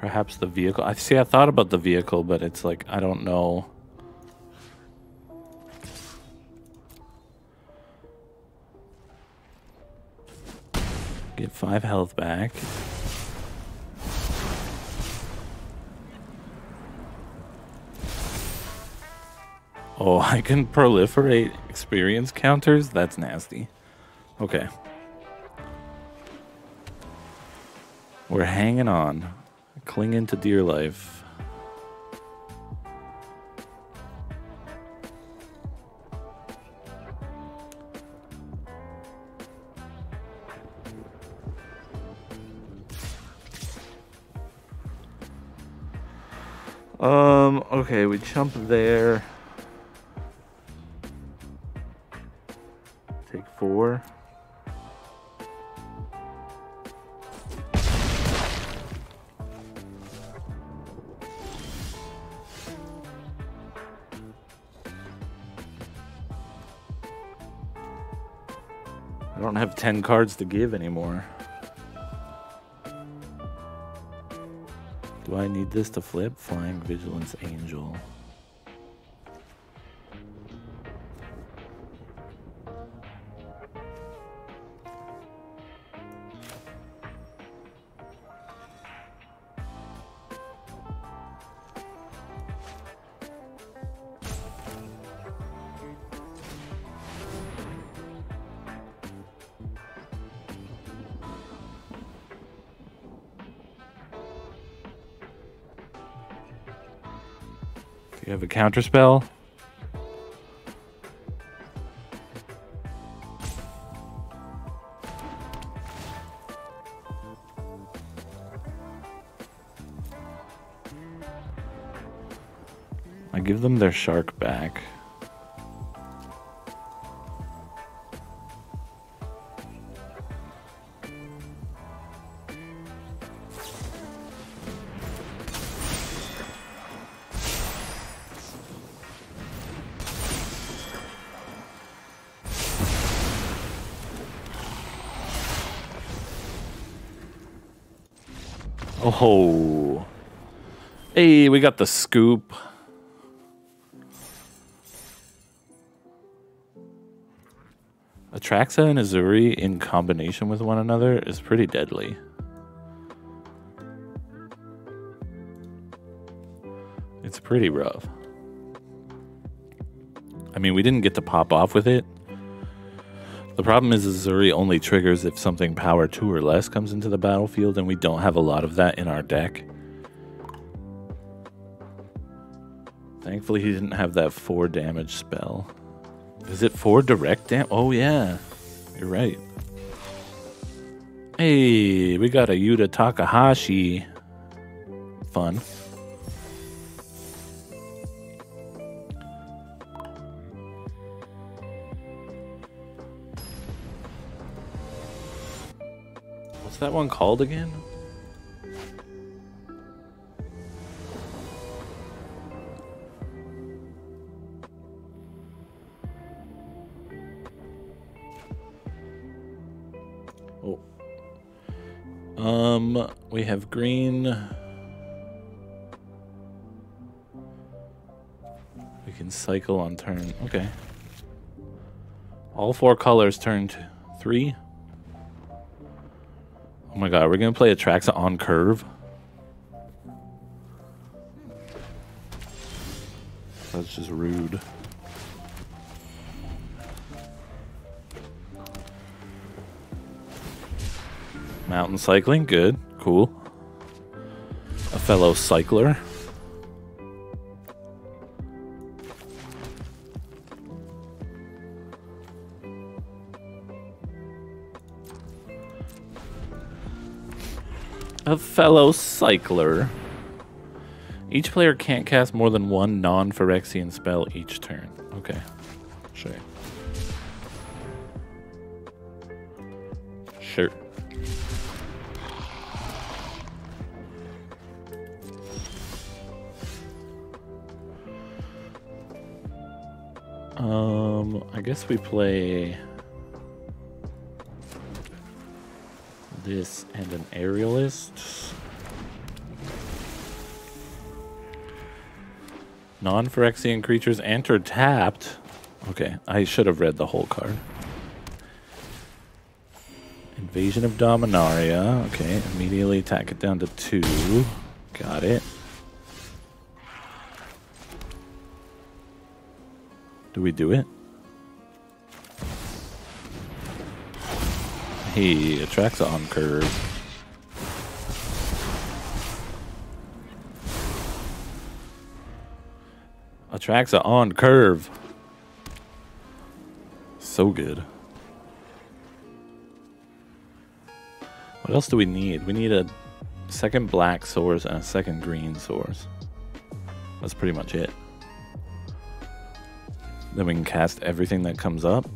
Perhaps the vehicle. I see, I thought about the vehicle, but it's like, I don't know. Get 5 health back. Oh, I can proliferate experience counters? That's nasty. Okay. We're hanging on. Clinging to dear life. Okay, we jump there. Take 4. I don't have 10 cards to give anymore. Do I need this to flip? Flying Vigilance Angel. You have a counter spell. I give them their shark back. Oh, hey, we got the scoop. Atraxa and Azuri in combination with one another is pretty deadly. It's pretty rough. I mean, we didn't get to pop off with it. The problem is Azuri only triggers if something power 2 or less comes into the battlefield, and we don't have a lot of that in our deck. Thankfully, he didn't have that 4 damage spell. Is it 4 direct damage? Oh, yeah. You're right. Hey, we got a Yuta Takahashi. Fun. That one called again? Oh. We have green. We can cycle on turn. Okay. All 4 colors turned 3. Oh my god, we're gonna play Atraxa on curve. That's just rude. Mountain cycling, good, cool. A fellow cycler. a fellow Cycler. Each player can't cast more than one non-Phyrexian spell each turn. Okay. Sure. Sure. I guess we play this and an Aerialist. Non-Phyrexian creatures enter tapped. Okay, I should have read the whole card. Invasion of Dominaria. Okay, immediately attack it down to 2. Got it. Do we do it? He attracts on curve. Atraxa on curve. So good. What else do we need? We need a second black source and a second green source. That's pretty much it. Then we can cast everything that comes up.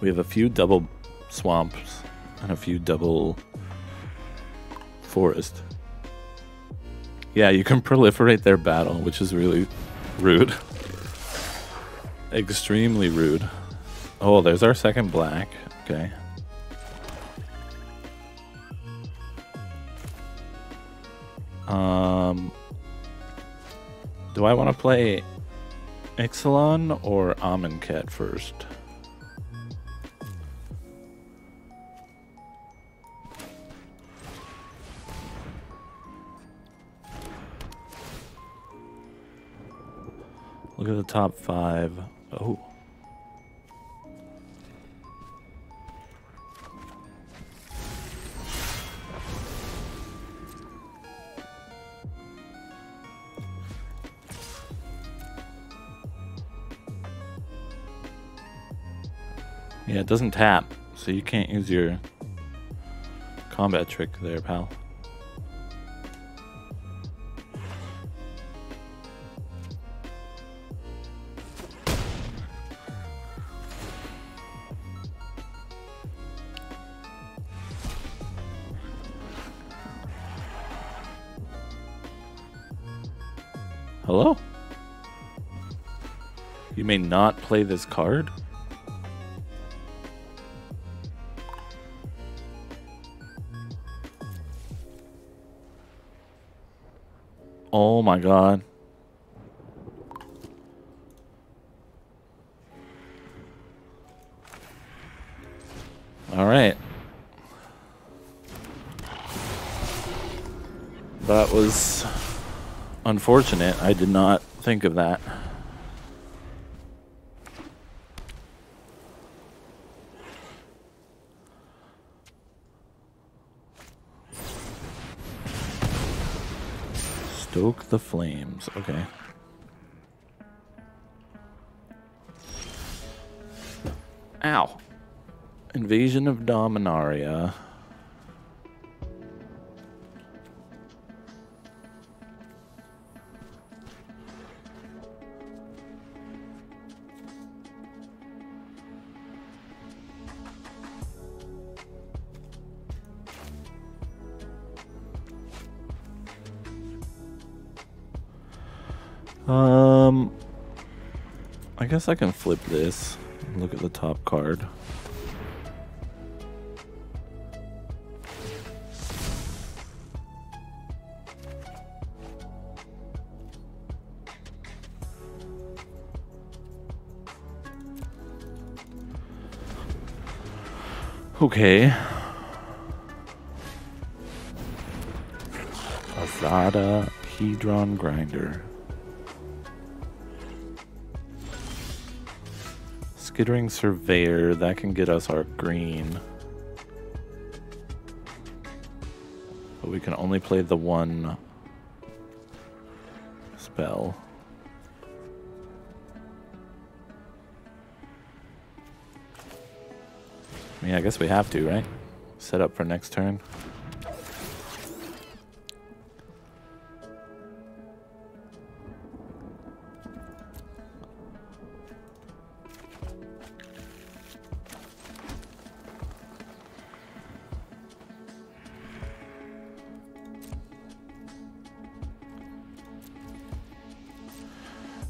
We have a few double swamps and a few double forest. Yeah, you can proliferate their battle, which is really rude. Extremely rude. Oh, there's our second black. Okay. Do I want to play Ixalan or Amonkhet first? Look at the top 5. Oh. Yeah, it doesn't tap, so you can't use your combat trick there, pal. Hello? You may not play this card? Oh my god. All right. That was unfortunate. I did not think of that. Stoke the flames. Okay. Ow. Invasion of Dominaria. I guess I can flip this and look at the top card. Okay. Azada Hedron Grinder. Skittering Surveyor, that can get us our green. But we can only play the one spell. I mean, I guess we have to, right? Set up for next turn.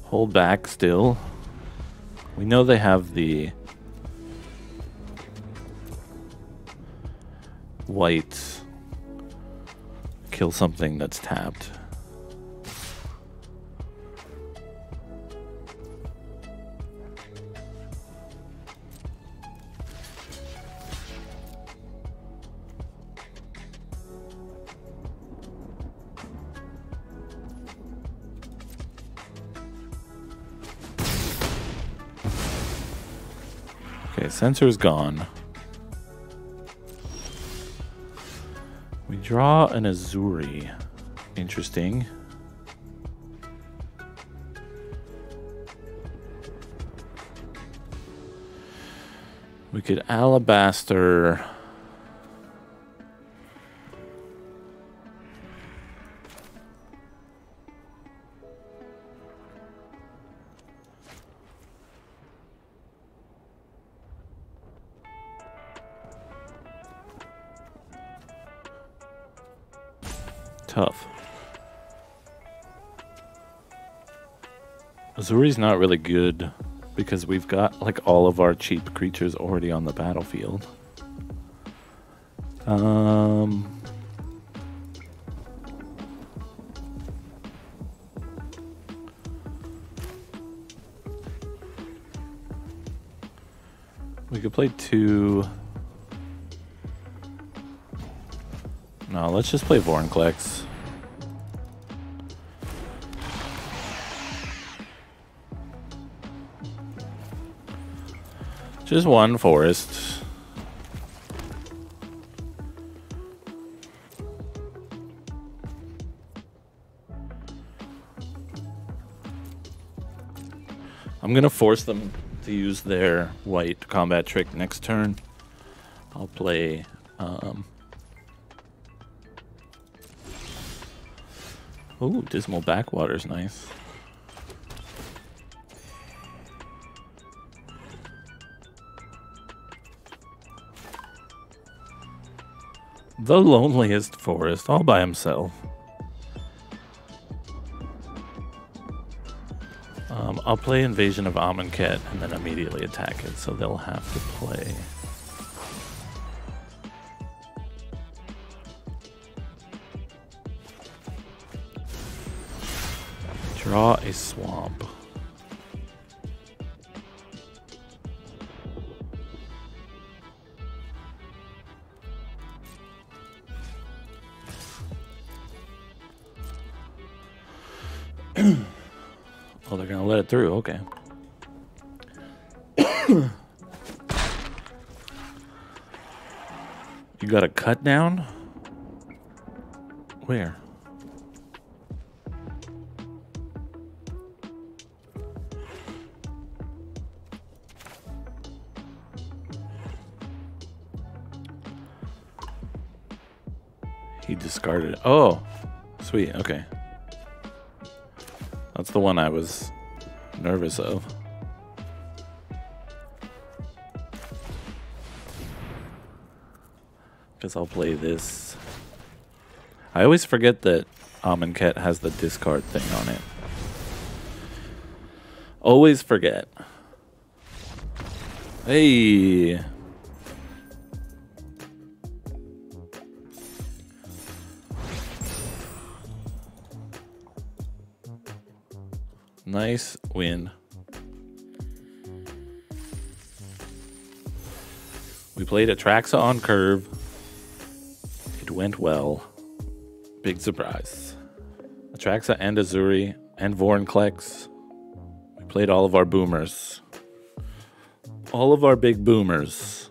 Hold back still. We know they have the white kill something that's tapped. Sensor's gone. We draw an Azuri. Interesting. We could Alabaster. Tough. Azuri's not really good because we've got like all of our cheap creatures already on the battlefield. We could play two. No, let's just play Vorinclex. Just one forest. I'm going to force them to use their white combat trick next turn. I'll play ooh, Dismal Backwater's nice. The loneliest forest, all by himself. I'll play Invasion of Amonkhet and then immediately attack it, so they'll have to play. Draw a swamp. Oh, they're gonna let it through, okay. You got a cut down? Where? Discarded. Oh, sweet. Okay. That's the one I was nervous of. Because I'll play this. I always forget that Amonkhet has the discard thing on it. Always forget. Hey. Nice win. We played Atraxa on curve. It went well. Big surprise. Atraxa and Azuri and Vorinclex. We played all of our boomers. All of our big boomers.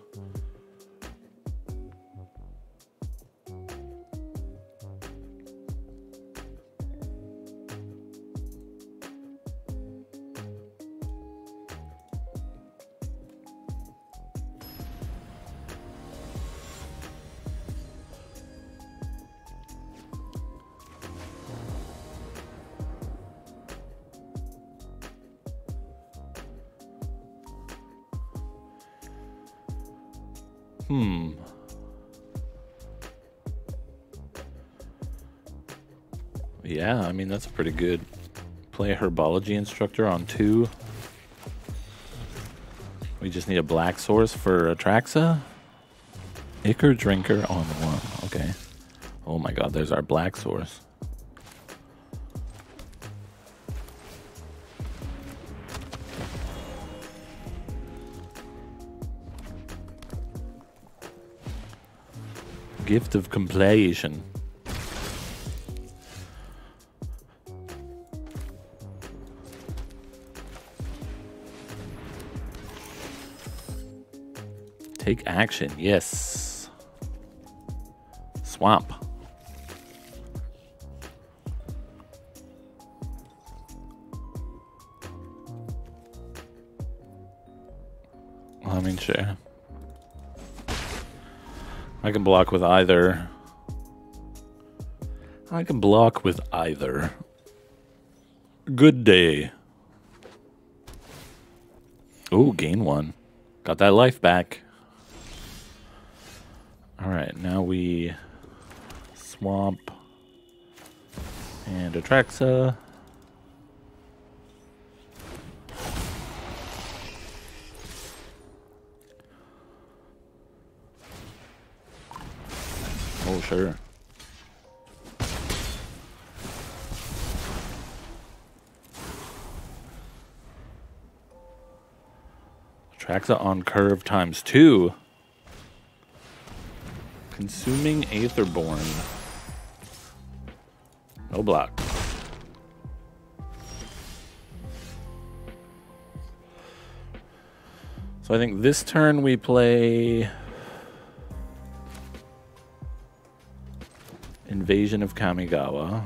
Yeah, I mean, that's a pretty good play Herbology Instructor on 2. We just need a black source for Atraxa. Ichor Drinker on 1. Okay. Oh my god, there's our black source. Gift of Completion. Take action, yes. Swamp. I mean, sure. I can block with either. I can block with either. Good day. Ooh, gain 1. Got that life back. Alright, now we swamp and Atraxa. Oh, sure. Atraxa on curve times 2. Consuming Aetherborn. No block. So I think this turn we play Invasion of Kamigawa.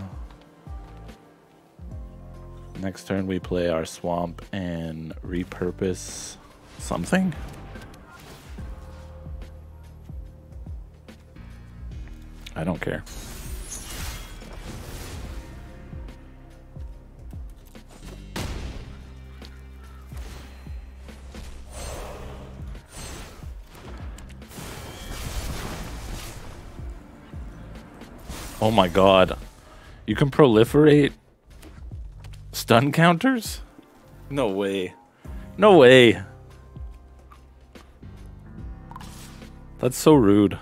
Next turn we play our swamp and repurpose something. I don't care. Oh my god. You can proliferate stun counters? No way. No way. That's so rude.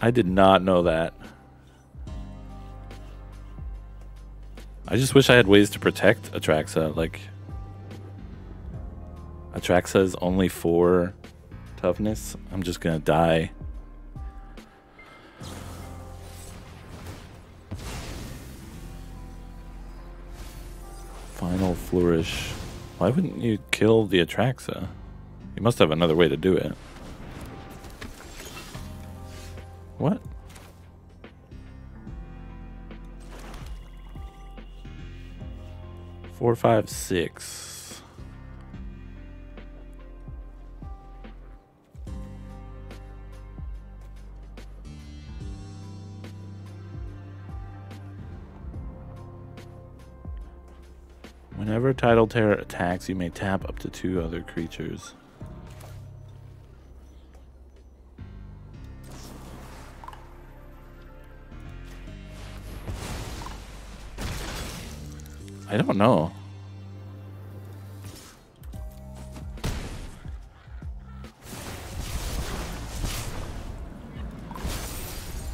I did not know that. I just wish I had ways to protect Atraxa. Like, Atraxa is only 4 toughness. I'm just gonna die. Final Flourish. Why wouldn't you kill the Atraxa? You must have another way to do it. What? Four, five, six. Whenever Tidal Terror attacks, you may tap up to 2 other creatures. I don't know.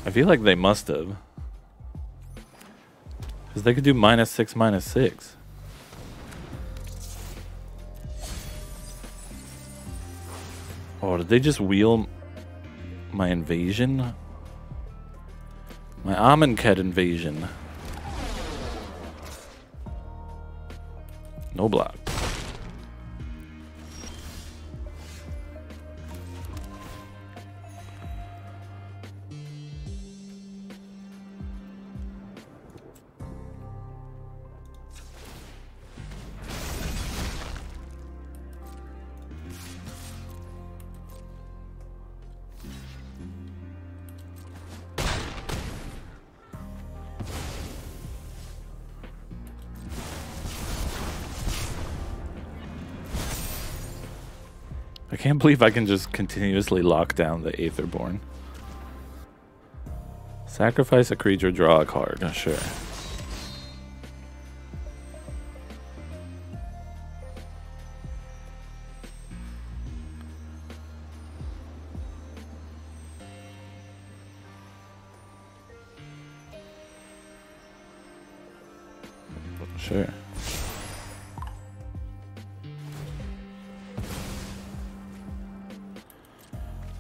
I feel like they must have. Because they could do -6/-6. Oh, did they just wheel my invasion? My Amonkhet invasion. No block. I can't believe I can just continuously lock down the Aetherborn. Sacrifice a creature, draw a card. Not sure. Sure.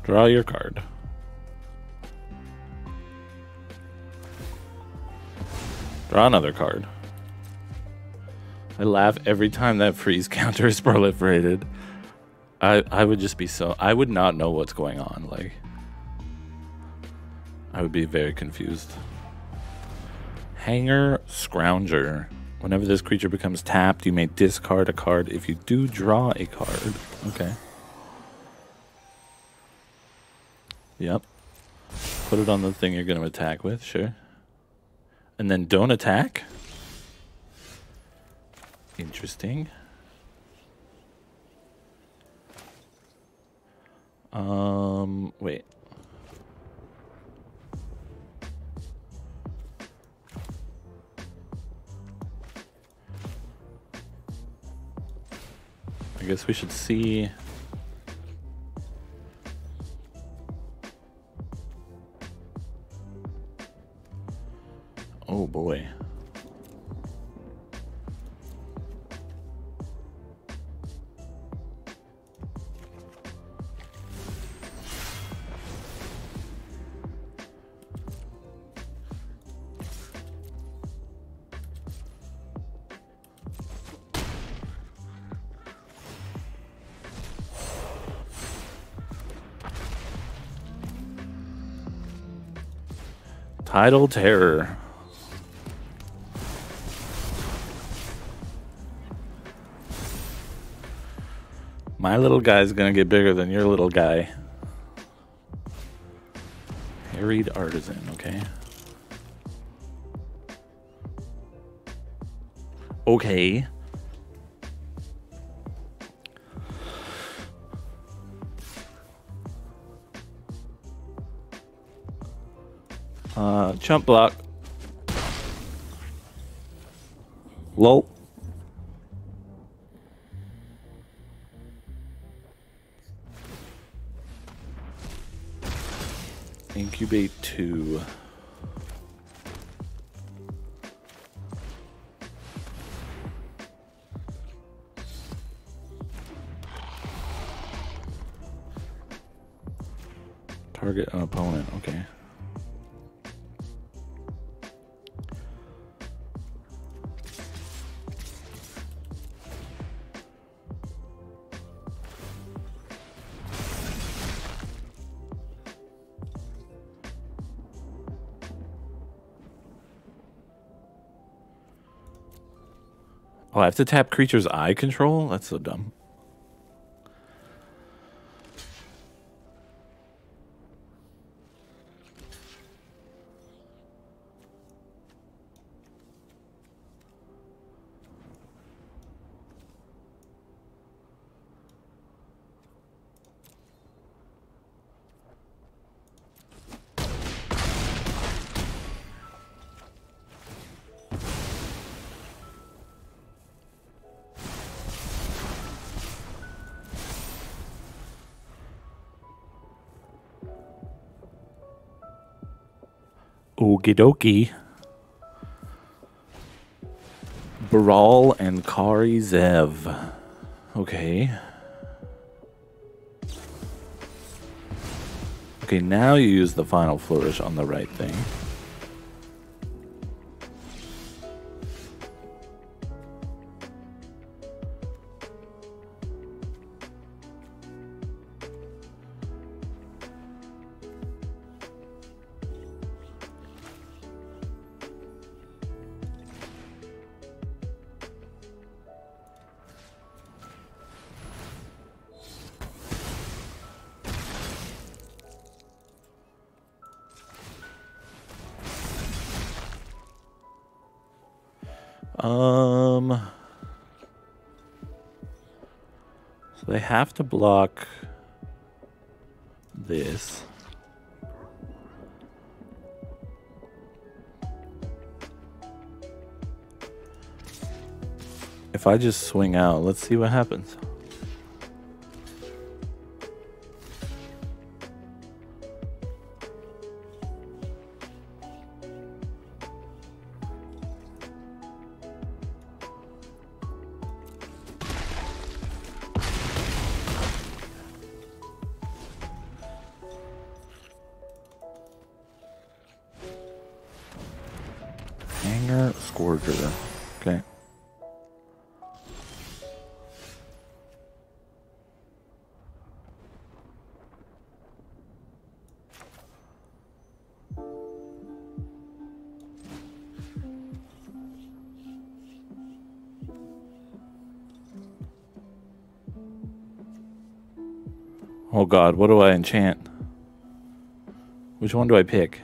Draw your card. Draw another card. I laugh every time that freeze counter is proliferated. I would just be so... I would not know what's going on. Like, I would be very confused. Hanger Scrounger. Whenever this creature becomes tapped, you may discard a card. If you do, draw a card. Okay. Yep. Put it on the thing you're going to attack with, sure. And then don't attack? Interesting. Wait. I guess we should see. Oh boy. Tidal Terror. My little guy's gonna get bigger than your little guy. Harried Artisan, okay. Okay. Chump block. Lol. Incubate 2. Target an opponent, okay. Oh, I have to tap creatures I control? That's so dumb. Okie dokie. Brawl and Kari Zev. Okay. Okay, now you use the Final Flourish on the right thing. So they have to block this. If I just swing out, let's see what happens. Oh God, what do I enchant? Which one do I pick?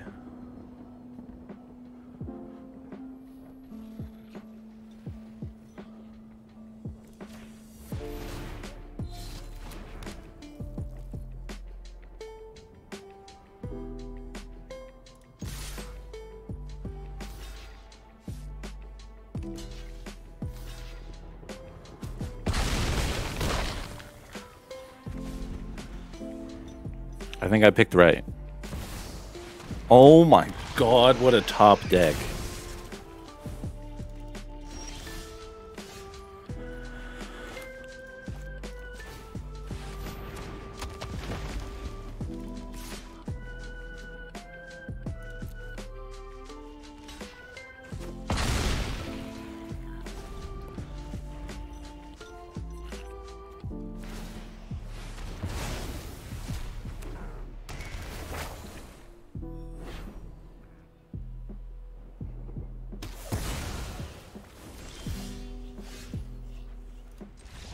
I think I picked right. Oh my God, what a top deck.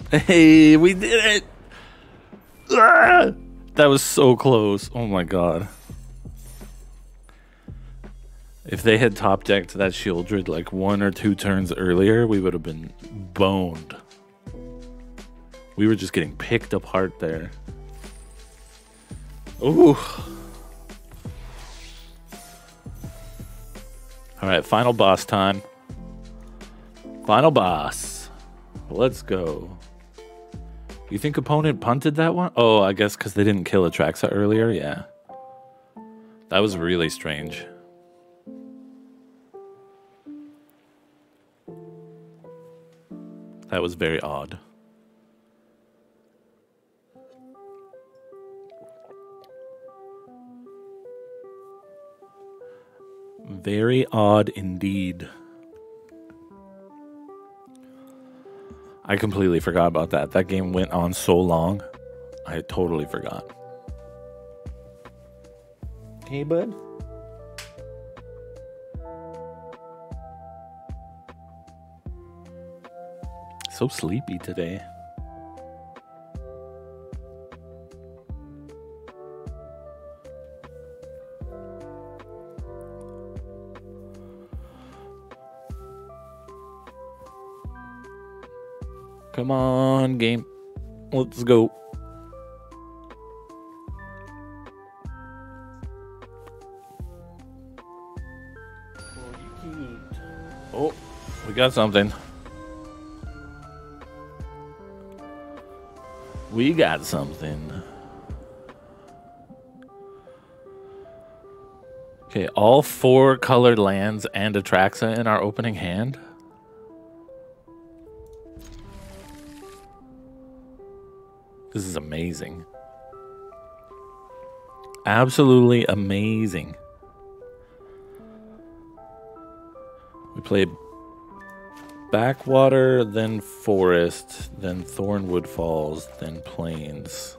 Hey, we did it! Ah, that was so close. Oh my God. If they had top decked that Shieldred like 1 or 2 turns earlier, we would have been boned. We were just getting picked apart there. Ooh. Alright, final boss time. Final boss. Let's go. You think opponent punted that one? Oh, I guess because they didn't kill Atraxa earlier? Yeah. That was really strange. That was very odd. Very odd indeed. I completely forgot about that. That game went on so long. I totally forgot. Hey, bud. So sleepy today. Come on, game. Let's go. Oh, we got something. We got something. Okay, all 4 colored lands and Atraxa in our opening hand. This is amazing. Absolutely amazing. We played Backwater, then Forest, then Thornwood Falls, then Plains.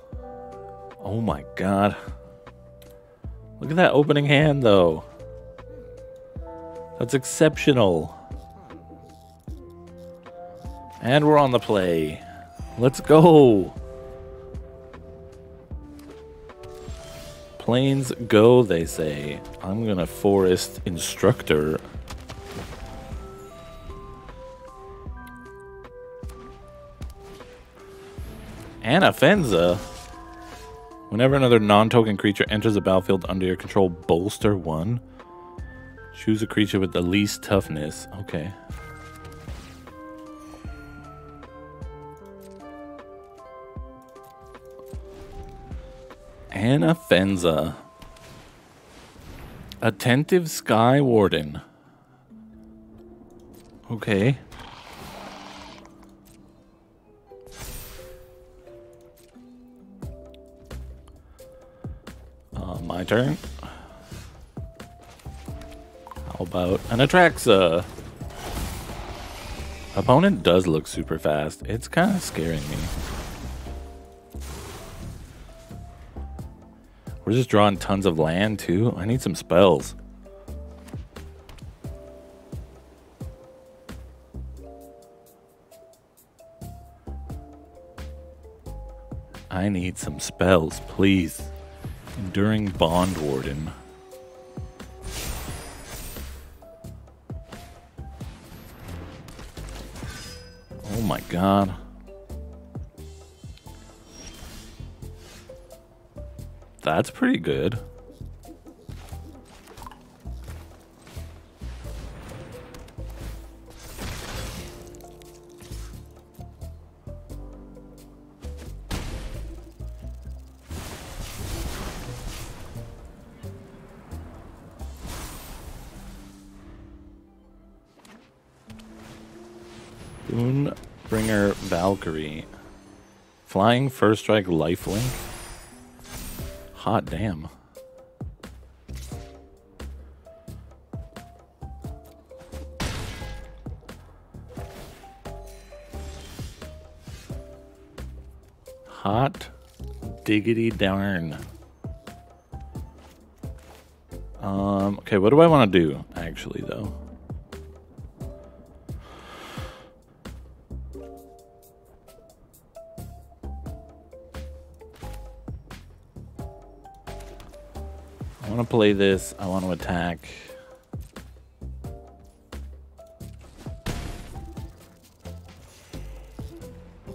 Oh my God. Look at that opening hand though. That's exceptional. And we're on the play. Let's go. Planes go, they say. I'm gonna Forest Instructor. Anafenza. Whenever another non-token creature enters the battlefield under your control, bolster 1. Choose a creature with the least toughness. Okay. Hanafenza. Attentive Sky Warden. Okay. My turn. How about an Atraxa? Opponent does look super fast. It's kind of scaring me. We're just drawing tons of land too. I need some spells. I need some spells, please. Enduring Bond Warden. Oh my god. That's pretty good. Doombringer Valkyrie. Flying, first strike, lifelink. Hot damn. Hot diggity darn. Okay, what do I want to do actually though? I want to play this. I want to attack. I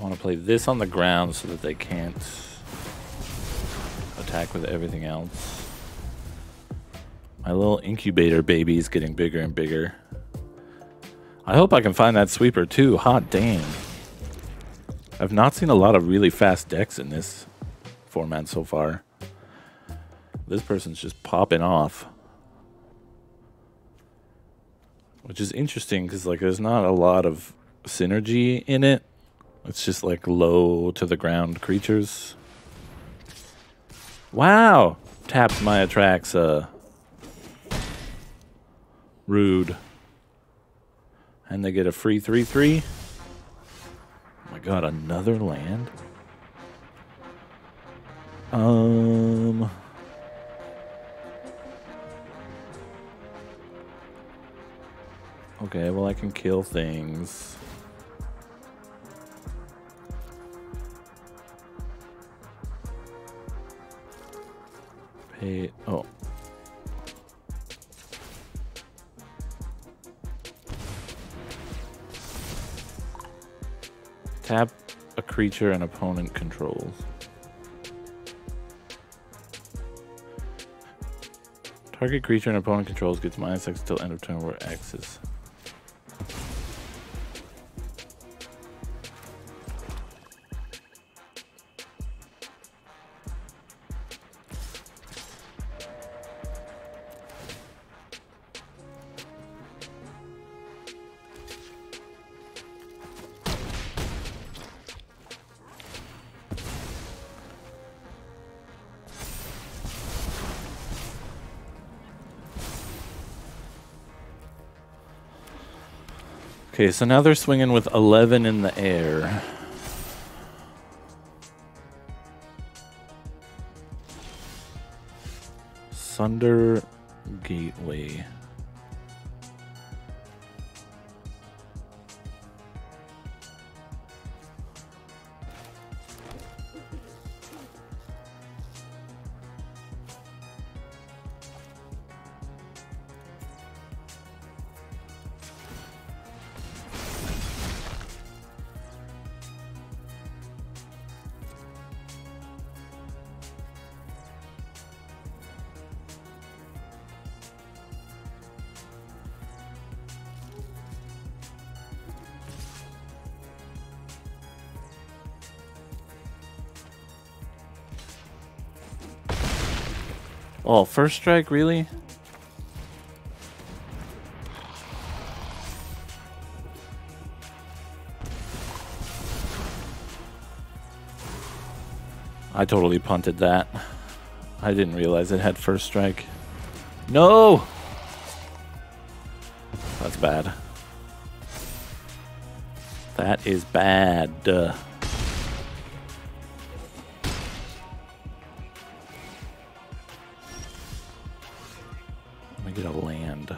want to play this on the ground so that they can't attack with everything else. My little incubator baby is getting bigger and bigger. I hope I can find that sweeper too. Hot damn. I've not seen a lot of really fast decks in this format so far. This person's just popping off, which is interesting because like there's not a lot of synergy in it. It's just like low to the ground creatures. Wow, tapped my Atraxa. Rude. And they get a free 3/3. Oh my god, another land. Okay, well I can kill things. Pay, oh. Tap a creature an opponent controls. Target creature and opponent controls gets -X till end of turn where X is. Okay, so now they're swinging with 11 in the air. Sunder Gateway. Oh, first strike, really? I totally punted that. I didn't realize it had first strike. No! That's bad. That is bad. Let me get a land.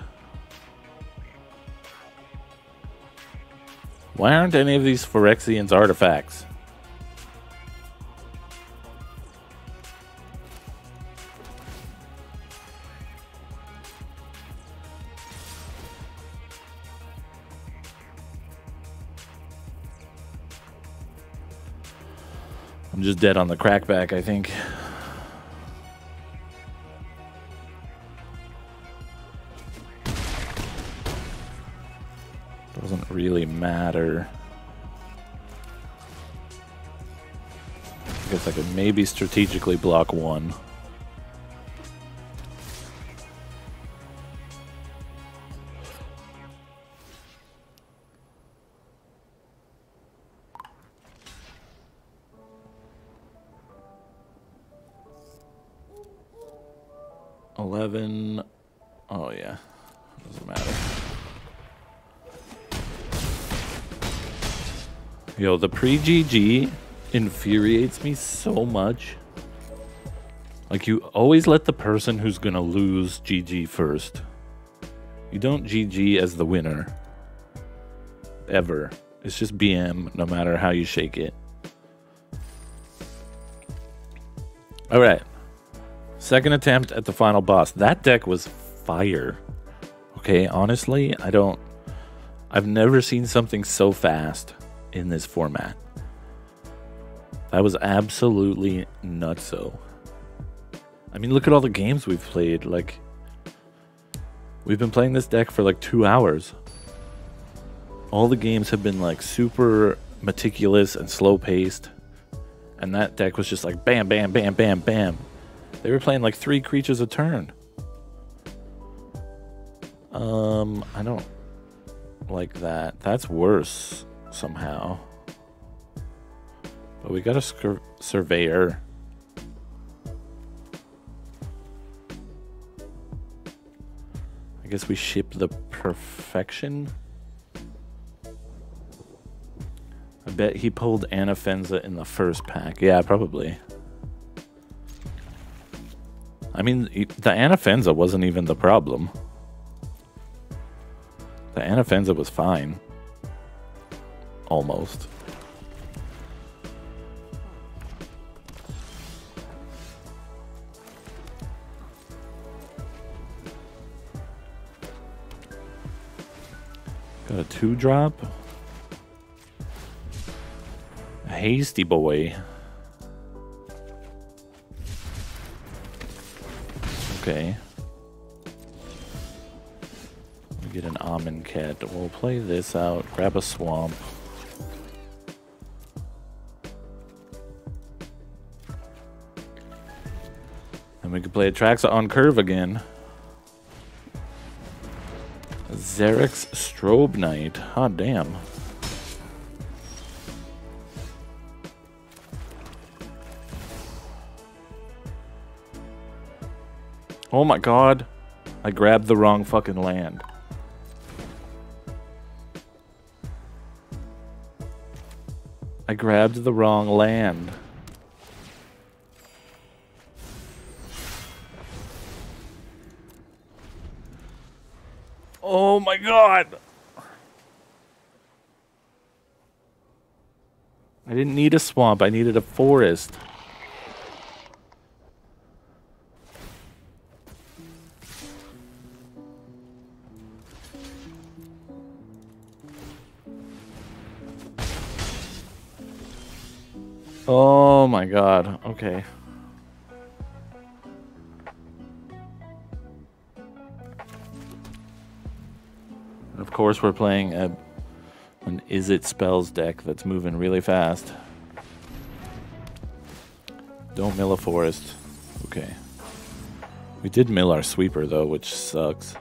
Why aren't any of these Phyrexians artifacts? I'm just dead on the crackback, I think. Doesn't really matter. I guess I could maybe strategically block one. Oh yeah, doesn't matter. Yo, the pre-GG infuriates me so much. Like, you always let the person who's gonna lose GG first. You don't GG as the winner. Ever. It's just BM no matter how you shake it. All right. Second attempt at the final boss. That deck was fire. Okay, honestly, I've never seen something so fast in this format. That was absolutely nutso. I mean, look at all the games we've played. Like, we've been playing this deck for like 2 hours. All the games have been like super meticulous and slow paced. And that deck was just like bam, bam, bam, bam, bam. They were playing like 3 creatures a turn. I don't like that. That's worse somehow. But we got a surveyor. I guess we ship the perfection. I bet he pulled Anafenza in the first pack. Yeah, probably. I mean, the Anafenza wasn't even the problem. The Anafenza was fine. Almost. Got a 2-drop. A hasty boy. Okay. We get an Amonkhet. We'll play this out. Grab a swamp. And we could play Atraxa on curve again. Xerix Strobe Knight. Hot damn. Oh my god, I grabbed the wrong fucking land. I grabbed the wrong land. Oh my god! I didn't need a swamp, I needed a forest. Oh my god, okay. And of course we're playing an Is It Spells deck that's moving really fast. Don't mill a forest. Okay. We did mill our sweeper though, which sucks.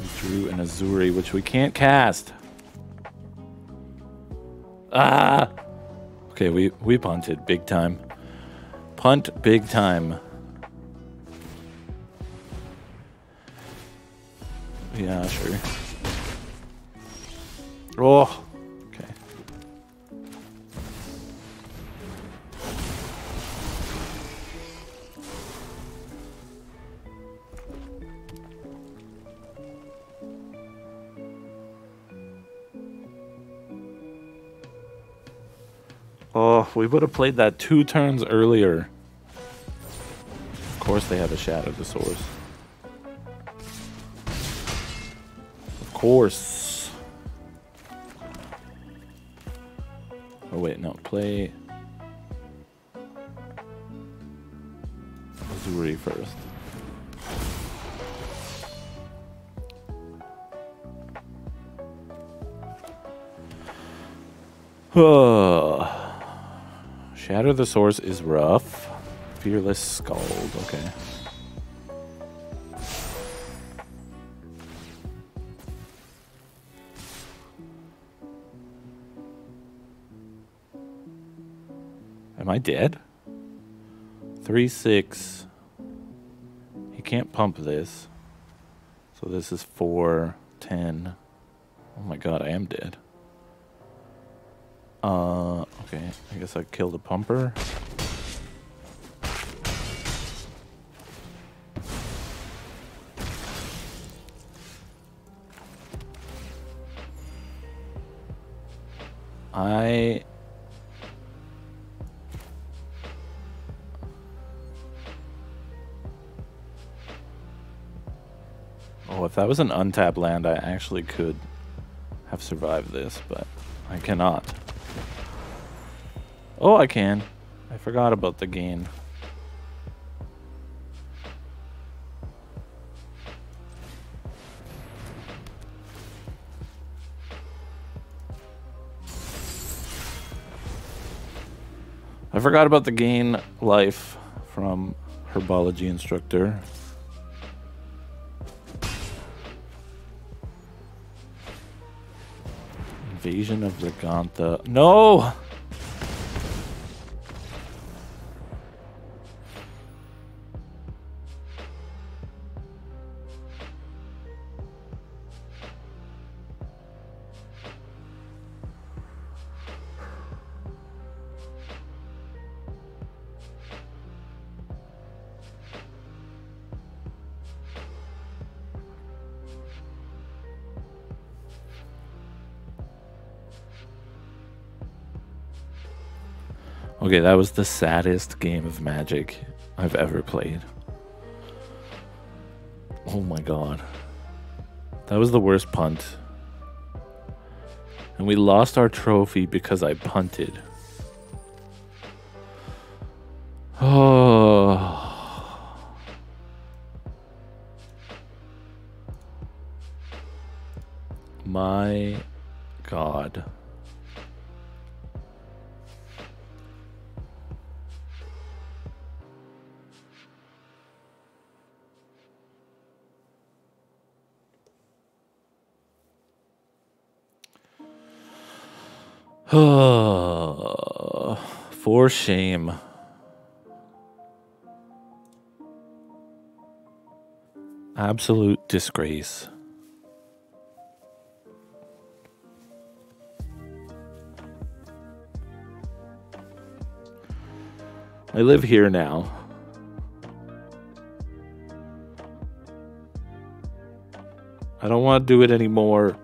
We drew an Azuri, which we can't cast. Ah! Okay, we punted big time. Punt big time. Yeah, sure. Oh! Okay. Oh, we would have played that 2 turns earlier. Of course they have a Shadow of the Source. Course. Oh wait, no, play Azuri first. Shatter the Source is rough. Fearless Scald, okay. Am I dead? 3-6. He can't pump this. So this is 4-10. Oh my god, I am dead. Okay. I guess I killed a pumper. If that was an untapped land, I actually could have survived this, but I cannot. Oh, I can. I forgot about the gain. I forgot about the gain life from Herbology Instructor. Invasion of Regantha. No! Okay, that was the saddest game of Magic I've ever played. Oh my god. That was the worst punt. And we lost our trophy because I punted. Oh. My god. Oh, for shame. Absolute disgrace. I live here now. I don't want to do it anymore.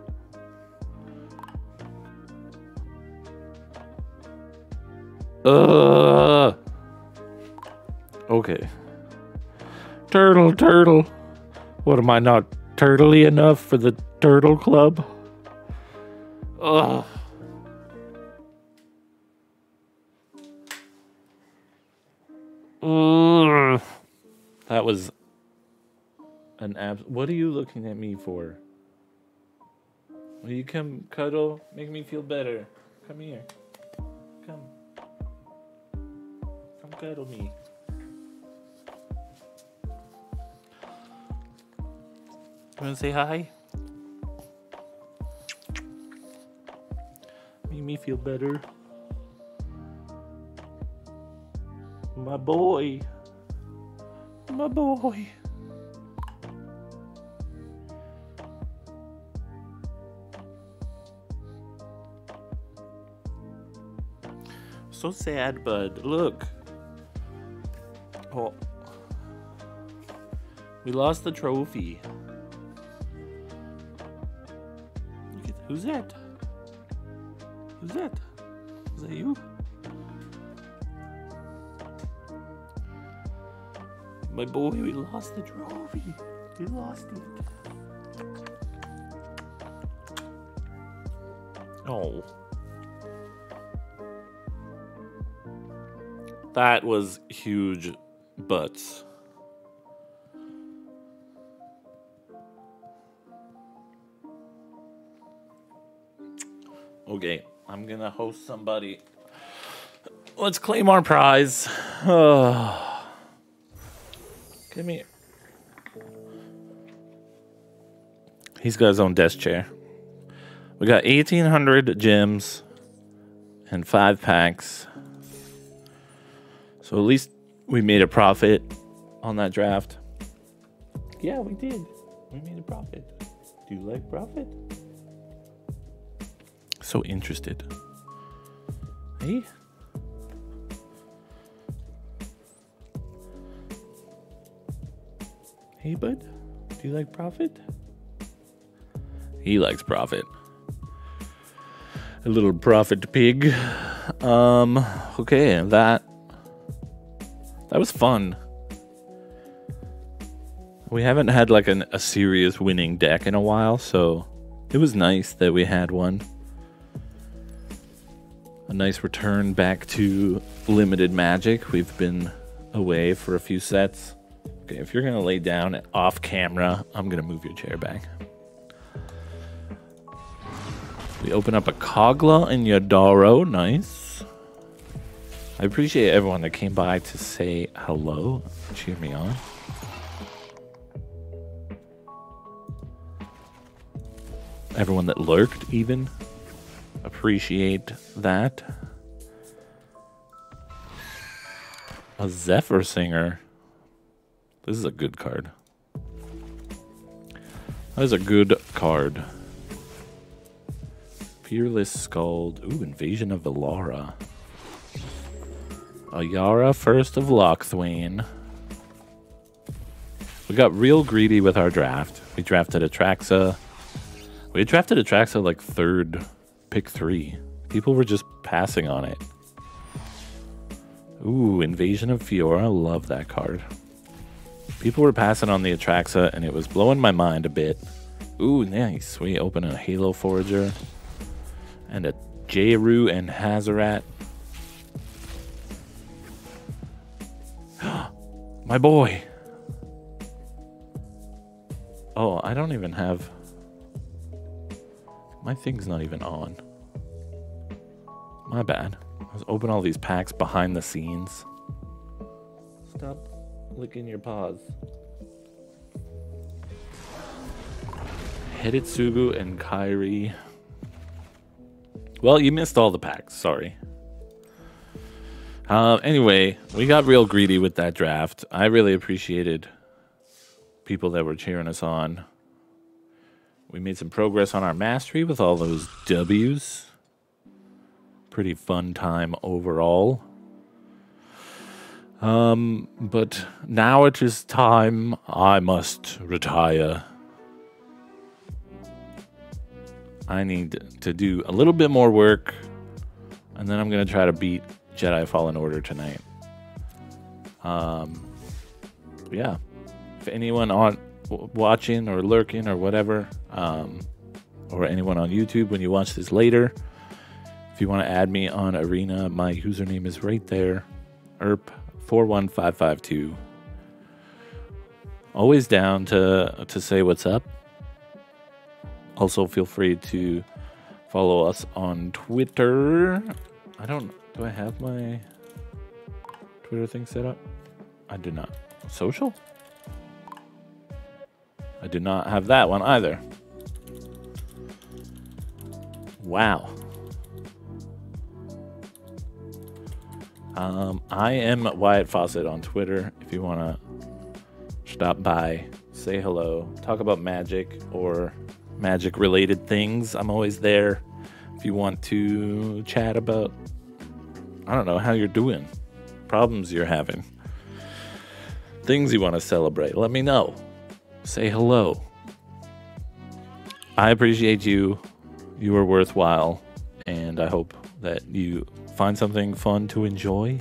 Okay. Turtle, turtle. What, am I not turtley enough for the turtle club? Ugh. Ugh. That was an abs. What are you looking at me for? Will you come cuddle? Make me feel better. Come here. Come. That'll me. Wanna say hi? Made me feel better. My boy. My boy. So sad, bud. Look. Oh. We lost the trophy. Look at, who's that? Who's that? Is that you? My boy, we lost the trophy. We lost it. Oh. That was huge butts. Okay, I'm gonna host somebody. Let's claim our prize. Oh. Come here. He's got his own desk chair. We got 1,800 gems and 5 packs. So at least we made a profit on that draft. Yeah, we did. We made a profit. Do you like profit? So interested. Hey. Hey, bud. Do you like profit? He likes profit. A little profit pig. Okay, that was fun. We haven't had like a serious winning deck in a while, so it was nice that we had one. A nice return back to limited Magic. We've been away for a few sets. Okay, if you're gonna lay down off camera, I'm gonna move your chair back. We open up a Kogla and Yadaro, nice. I appreciate everyone that came by to say hello, cheer me on. Everyone that lurked even, appreciate that. A Zephyr Singer. This is a good card. That is a good card. Fearless Scald. Ooh, Invasion of Alara. Ayara, first of Lochthwain. We got real greedy with our draft. We drafted Atraxa. We drafted Atraxa like third, pick 3. People were just passing on it. Ooh, Invasion of Fiora. Love that card. People were passing on the Atraxa, and it was blowing my mind a bit. Ooh, nice. We open a Halo Forager. And a Jeru and Hazoret. My boy. Oh, I don't even have... My thing's not even on. My bad. I was opening all these packs behind the scenes. Stop licking your paws. Hidetsugu and Kairi. Well, you missed all the packs. Sorry. Anyway, we got real greedy with that draft. I really appreciated people that were cheering us on. We made some progress on our mastery with all those W's. Pretty fun time overall. But now it is time I must retire. I need to do a little bit more work, and then I'm going to try to beat Jedi Fallen Order tonight. Yeah, if anyone on watching or lurking or whatever, or anyone on YouTube when you watch this later, if you want to add me on Arena, my username is right there, ERP41552. Always down to say what's up. Also, feel free to follow us on Twitter. I don't. Do I have my Twitter thing set up? I do not. Social? I do not have that one either. Wow. I am Wyatt Fawcett on Twitter. If you want to stop by, say hello, talk about magic or magic-related things, I'm always there. If you want to chat about, I don't know, how you're doing, problems you're having, things you want to celebrate, let me know. Say hello. I appreciate you. You are worthwhile, and I hope that you find something fun to enjoy.